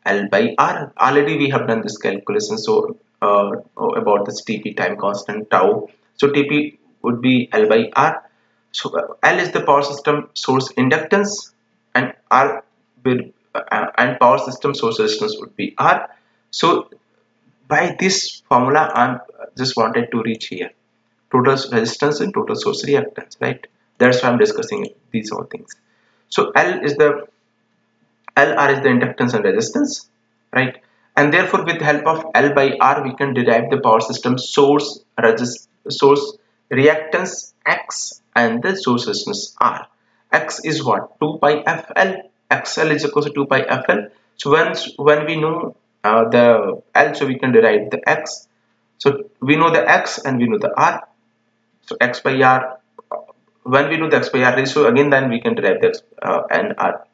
L by R. Already we have done this calculation, so about this TP time constant tau. So TP would be L by R. So L is the power system source inductance, and R will and power system source resistance would be R. So by this formula, I'm just wanted to reach here total resistance and total source reactance, right? That's why I'm discussing these all things. So L is the LR is the inductance and resistance, right? And therefore, with the help of L by R, we can derive the power system source reactance X and the source resistance R. X is what? 2 by FL. XL is equal to 2 by FL. So when we know the L, so we can derive the X. So we know the X and we know the R. So X by R, when we know the X by R ratio, again then we can derive the X and R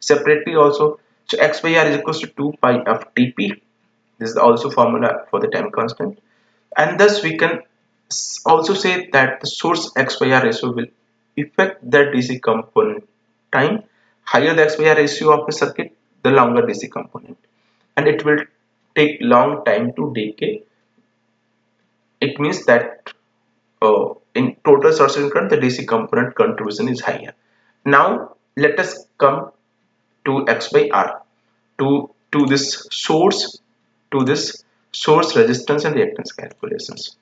separately also. So X by R is equal to 2 pi of TP. This is also formula for the time constant. And thus we can also say that the source X by R ratio will affect the DC component time. Higher the X by R ratio of a circuit, the longer DC component, and it will take long time to decay. It means that in total source current, the DC component contribution is higher. Now let us come to X by R, to this source, resistance and reactance calculations.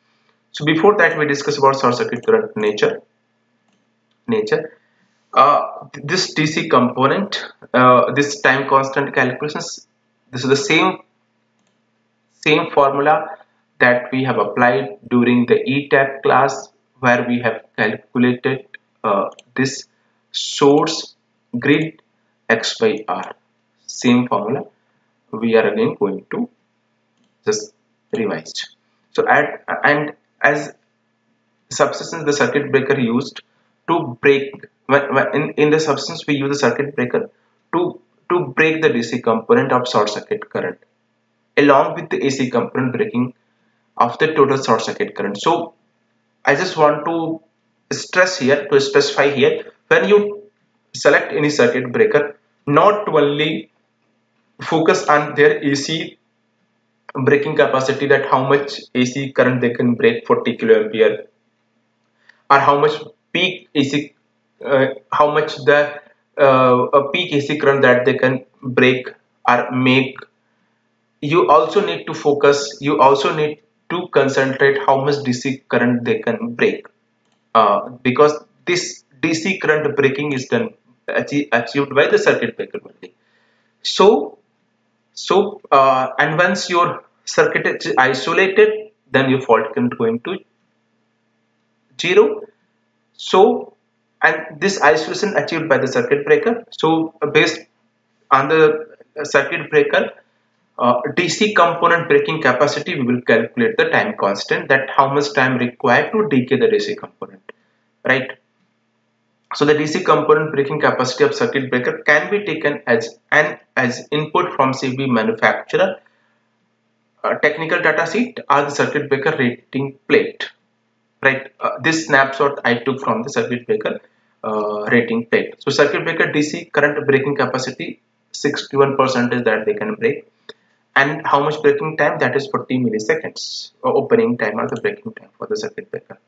So before that, we discuss about short circuit current nature. This DC component, this time constant calculations, this is the same formula that we have applied during the ETAP class, where we have calculated this source grid X by R. Same formula we are again going to just revised. So as substance, the circuit breaker used to break. In the substance, we use the circuit breaker to break the DC component of short circuit current, along with the AC component breaking of the total short circuit current. So I just want to stress here, to specify here, when you select any circuit breaker, not only focus on their AC breaking capacity, that how much AC current they can break, 40 kiloampere, or how much peak AC peak AC current that they can break or make. You also need to focus, you also need to concentrate how much DC current they can break, because this DC current breaking is done achieved by the circuit breaker only. So and once your circuit is isolated, then your fault current going to zero. So and this isolation achieved by the circuit breaker. So based on the circuit breaker DC component breaking capacity, we will calculate the time constant, that how much time required to decay the DC component, right? So the DC component breaking capacity of circuit breaker can be taken as input from CV manufacturer technical data sheet or the circuit breaker rating plate. Right, this snapshot I took from the circuit breaker rating plate. So circuit breaker DC current breaking capacity, 61% is that they can break, and how much breaking time, that is 40 milliseconds opening time or the breaking time for the circuit breaker.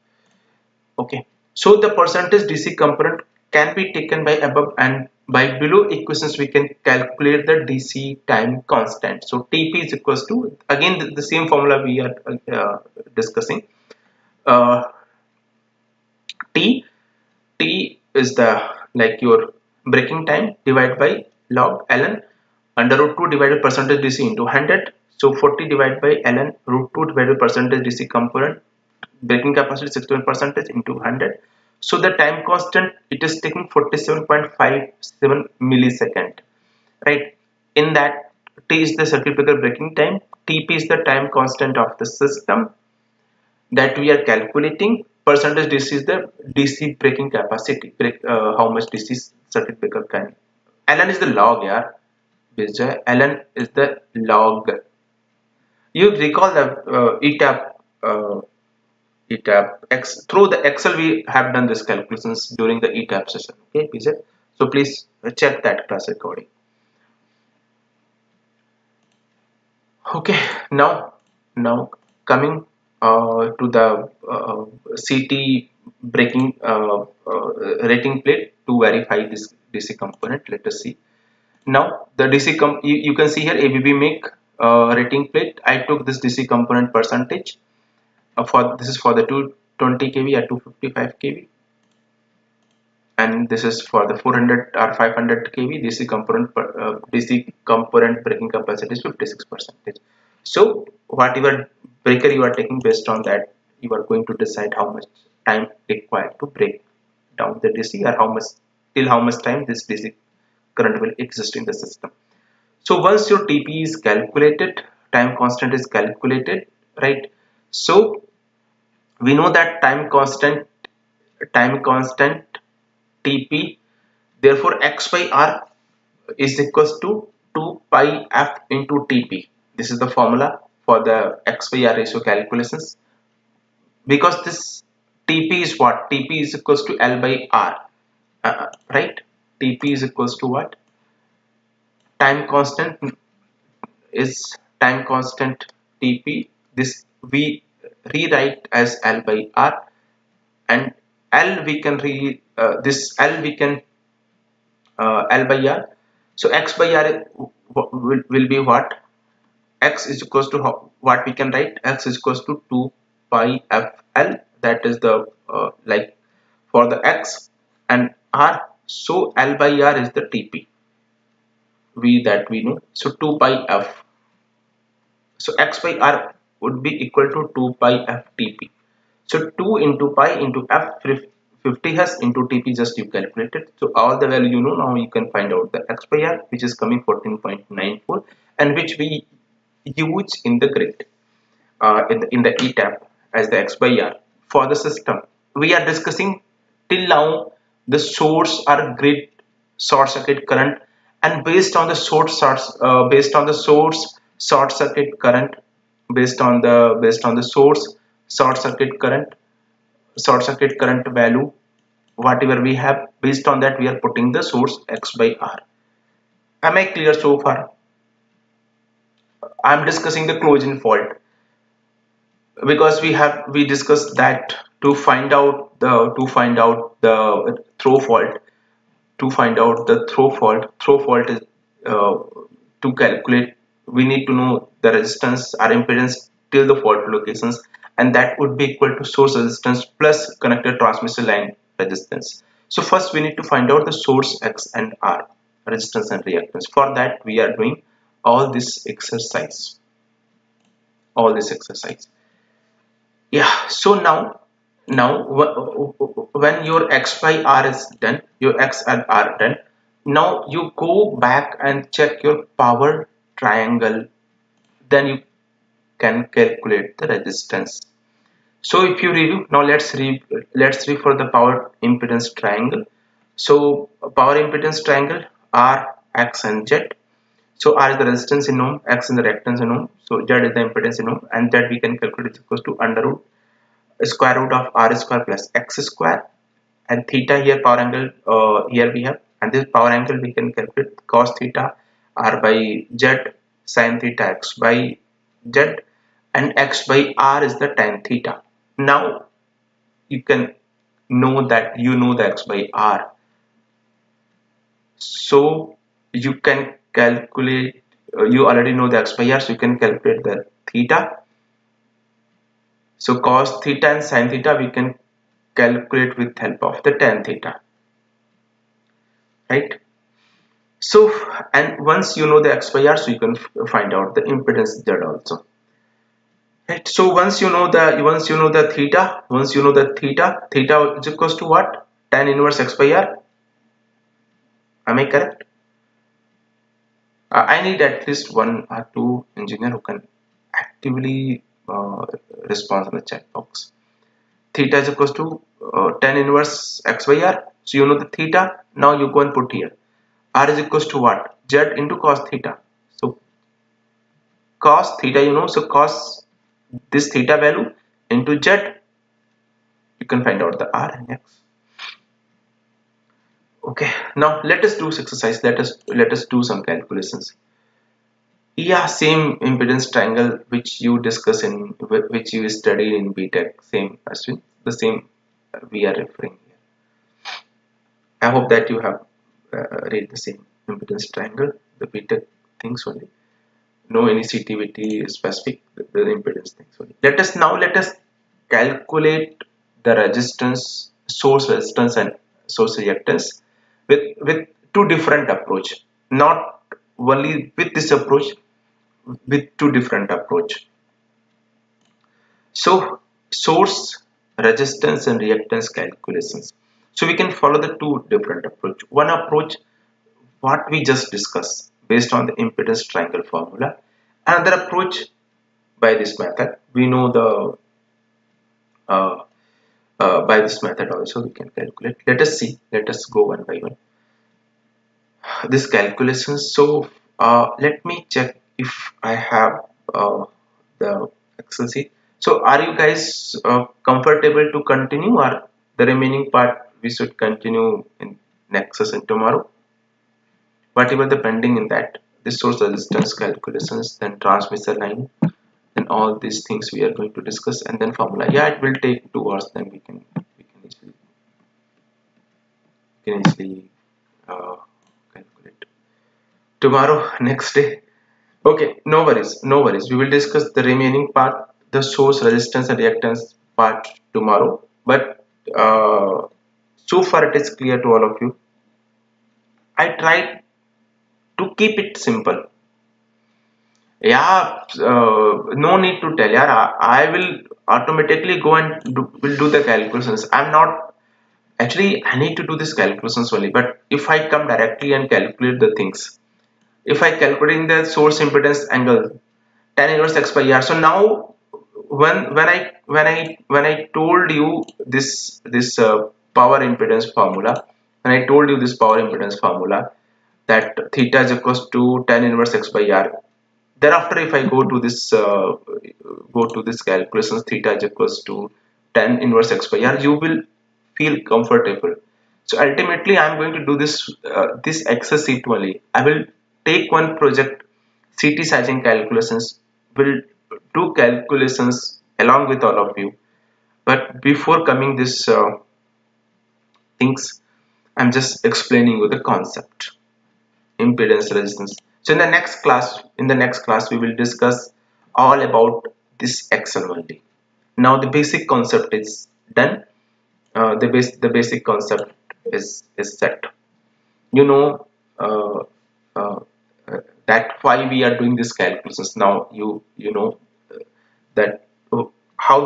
Okay, so the percentage DC component can be taken by above and by below equations. We can calculate the DC time constant. So TP is equals to, again the same formula we are discussing. T is the your breaking time divided by log ln √2 divided by percentage DC into 100. So 40 divided by ln √2 divided by percentage DC component breaking capacity 61% into 100. So the time constant, it is taking 47.57 millisecond, right? In that, T is the circuit breaker breaking time, TP is the time constant of the system that we are calculating. Percentage DC is the DC breaking capacity, how much DC circuit breaker can. Ln is the log, which ln is the log. You recall the ETAP through the Excel we have done this calculations during the ETAP session. Okay, so please check that class recording. Okay, now coming to the CT breaking rating plate to verify this DC component. Let us see. Now the DC you can see here ABB make rating plate. I took this DC component percentage for this is for the 220 kV or 255 kV, and this is for the 400 or 500 kV DC component. DC component breaking capacity is 56%. So whatever breaker you are taking, based on that you are going to decide how much time required to break down the DC, or how much till how much time this DC current will exist in the system. So once your TP is calculated, time constant is calculated, right? So we know that time constant TP, therefore X by R is equals to 2 pi F into TP. This is the formula for the X by R ratio calculations, because this TP is what? TP is equals to L by R, right? TP is equals to what? Time constant is time constant TP. This we rewrite as L by R, and L we can L by R. So X by R will be what? X is equals to what we can write? X is equals to 2 pi FL. That is the like for the X and R. So L by R is the TP that we know. So 2 pi F. So X by R would be equal to 2 pi F TP. So 2 into pi into F 50 has into TP, just you calculate it. So all the value you know, now you can find out the X by R, which is coming 14.94, and which we use in the grid in the ETAP as the X by R for the system. We are discussing till now the source or grid short circuit current, and based on the source short circuit current, based on the source short circuit current value whatever we have, based on that we are putting the source X by R. Am I clear so far? I am discussing the closing fault, because we discussed that to find out the throw fault, throw fault is to calculate, we need to know the resistance or impedance till the fault locations, and that would be equal to source resistance plus connected transmission line resistance. So first we need to find out the source X and R, resistance and reactance. For that we are doing all this exercise. Yeah, so now when your X by R is done, your X and R done, now you go back and check your power triangle, then you can calculate the resistance. So if you review now, let's review for the power impedance triangle. So power impedance triangle, R, X and Z. So R is the resistance in ohm, X is the reactance in ohm, so Z is the impedance in ohm, and that we can calculate is equals to square root of R square plus X square, and theta here power angle here we have, and this power angle we can calculate cos theta R by Z, sin theta X by Z, and X by R is the tan theta. Now you can know that you know the X by R, so you can calculate, you already know the X by R, so you can calculate the theta. So cos theta and sin theta we can calculate with help of the tan theta, right? So, and once you know the X by R, so you can find out the impedance Z also, right? So once you know the theta, theta is equals to what? Tan inverse X by R. Am I correct? I need at least one or two engineer who can actively respond on the chat box. Theta is equals to tan inverse X by R. So you know the theta. Now you go and put here. R is equals to what? z into cos theta. So cos theta, you know, so cos this theta value into z, you can find out the r and x. Okay, now let us do this exercise. Let us do some calculations. Yeah, same impedance triangle which you discuss in, which you studied in BTech, same as the same we are referring here. I hope that you have read the same impedance triangle, the BTech things only. No any CTVT specific, the impedance things only. Let us calculate the resistance, source resistance and source reactance with two different approach, not only with this approach, with two different approach. So source resistance and reactance calculations, so we can follow the two different approach. One approach what we just discussed based on the impedance triangle formula, another approach by this method. We know the by this method also we can calculate. Let us go one by one this calculation. So let me check if I have the Excel sheet. So are you guys comfortable to continue, or the remaining part we should continue in next session tomorrow? Whatever the pending in that, this source resistance calculations, then transmission line, and all these things we are going to discuss, and then formula. Yeah, it will take 2 hours, then we can easily calculate tomorrow, next day. Okay, no worries, we will discuss the remaining part, the source resistance and reactance part tomorrow. But so far it is clear to all of you. I tried to keep it simple. Yeah, no need to tell. Yeah, I will automatically go and will do the calculations. I'm not, actually I need to do these calculations only, but if I come directly and calculate the things, if I calculate the source impedance angle, tan inverse x by r. So now when I told you this power impedance formula, that theta is equals to tan inverse x by r. Thereafter, if I go to this calculations, theta is equals to tan inverse x by r, you will feel comfortable. So ultimately, I am going to do this this Excel sheet only. I will take one project, CT sizing calculations. Will do calculations along with all of you. But before coming this things, I am just explaining you the concept, impedance resistance. So in the next class we will discuss all about this Excel only. Now the basic concept is done. The basic concept is set. You know that why we are doing this calculations. Now you know that how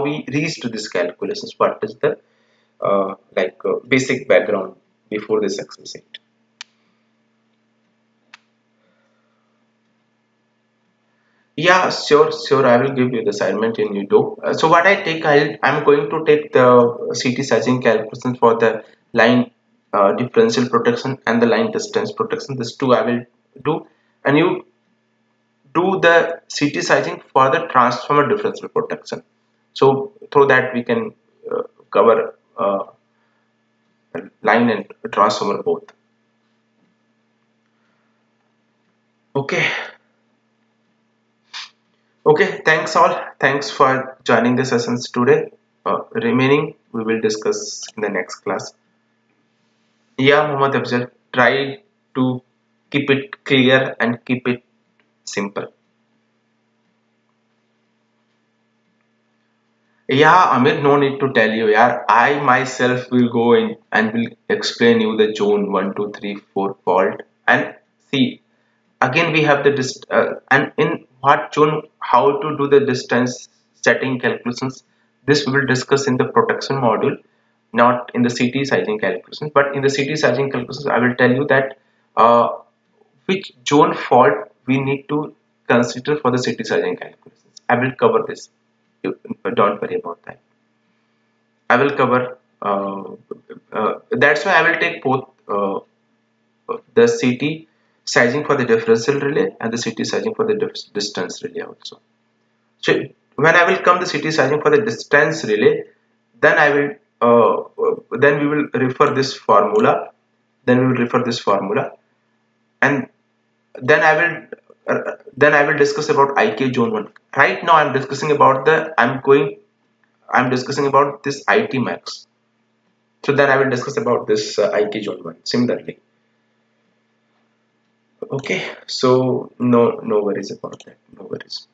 we reach to this calculations. What is the basic background before this exercise? Yeah, sure, I will give you the assignment and you do. So what I take, I'm going to take the CT sizing calculation for the line differential protection and the line distance protection. This two I will do, and you do the CT sizing for the transformer differential protection. So through that we can cover line and transformer both. Okay. Okay, thanks all. Thanks for joining the sessions today. Remaining, we will discuss in the next class. Yeah, Muhammad Abjad, try to keep it clear and keep it simple. Yeah, Amir, no need to tell you. Yeah, I myself will go in and will explain you the zone 1, 2, 3, 4 fault. And see, again we have the and in what zone, how to do the distance setting calculations, this we will discuss in the protection module, not in the CT sizing calculations. But in the CT sizing calculations, I will tell you that which zone fault we need to consider for the CT sizing calculations. I will cover this, don't worry about that. I will cover, that's why I will take both the CT sizing for the differential relay and the CT sizing for the distance relay also. So when I will come to CT sizing for the distance relay, then I will we will refer this formula. And then I will discuss about IK zone 1. Right now I'm discussing about this IT max. So then I will discuss about this IK zone 1 similarly. Okay, so no worries about that, no worries.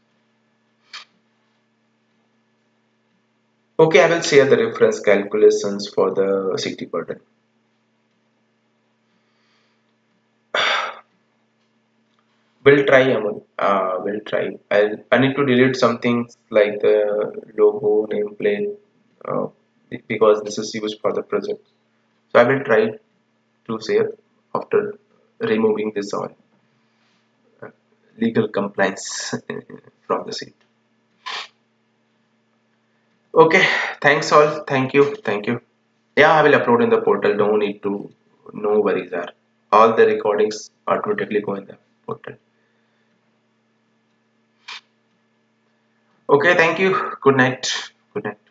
Okay, I will share the reference calculations for the CT burden. We'll try. I need to delete some things like the logo, nameplate, because this is used for the project. So I will try to share after removing this all legal compliance from the seat. Okay, thanks all. Thank you. Yeah, I will upload in the portal. No need to. No worries. All the recordings automatically go in the portal. Okay, thank you. Good night.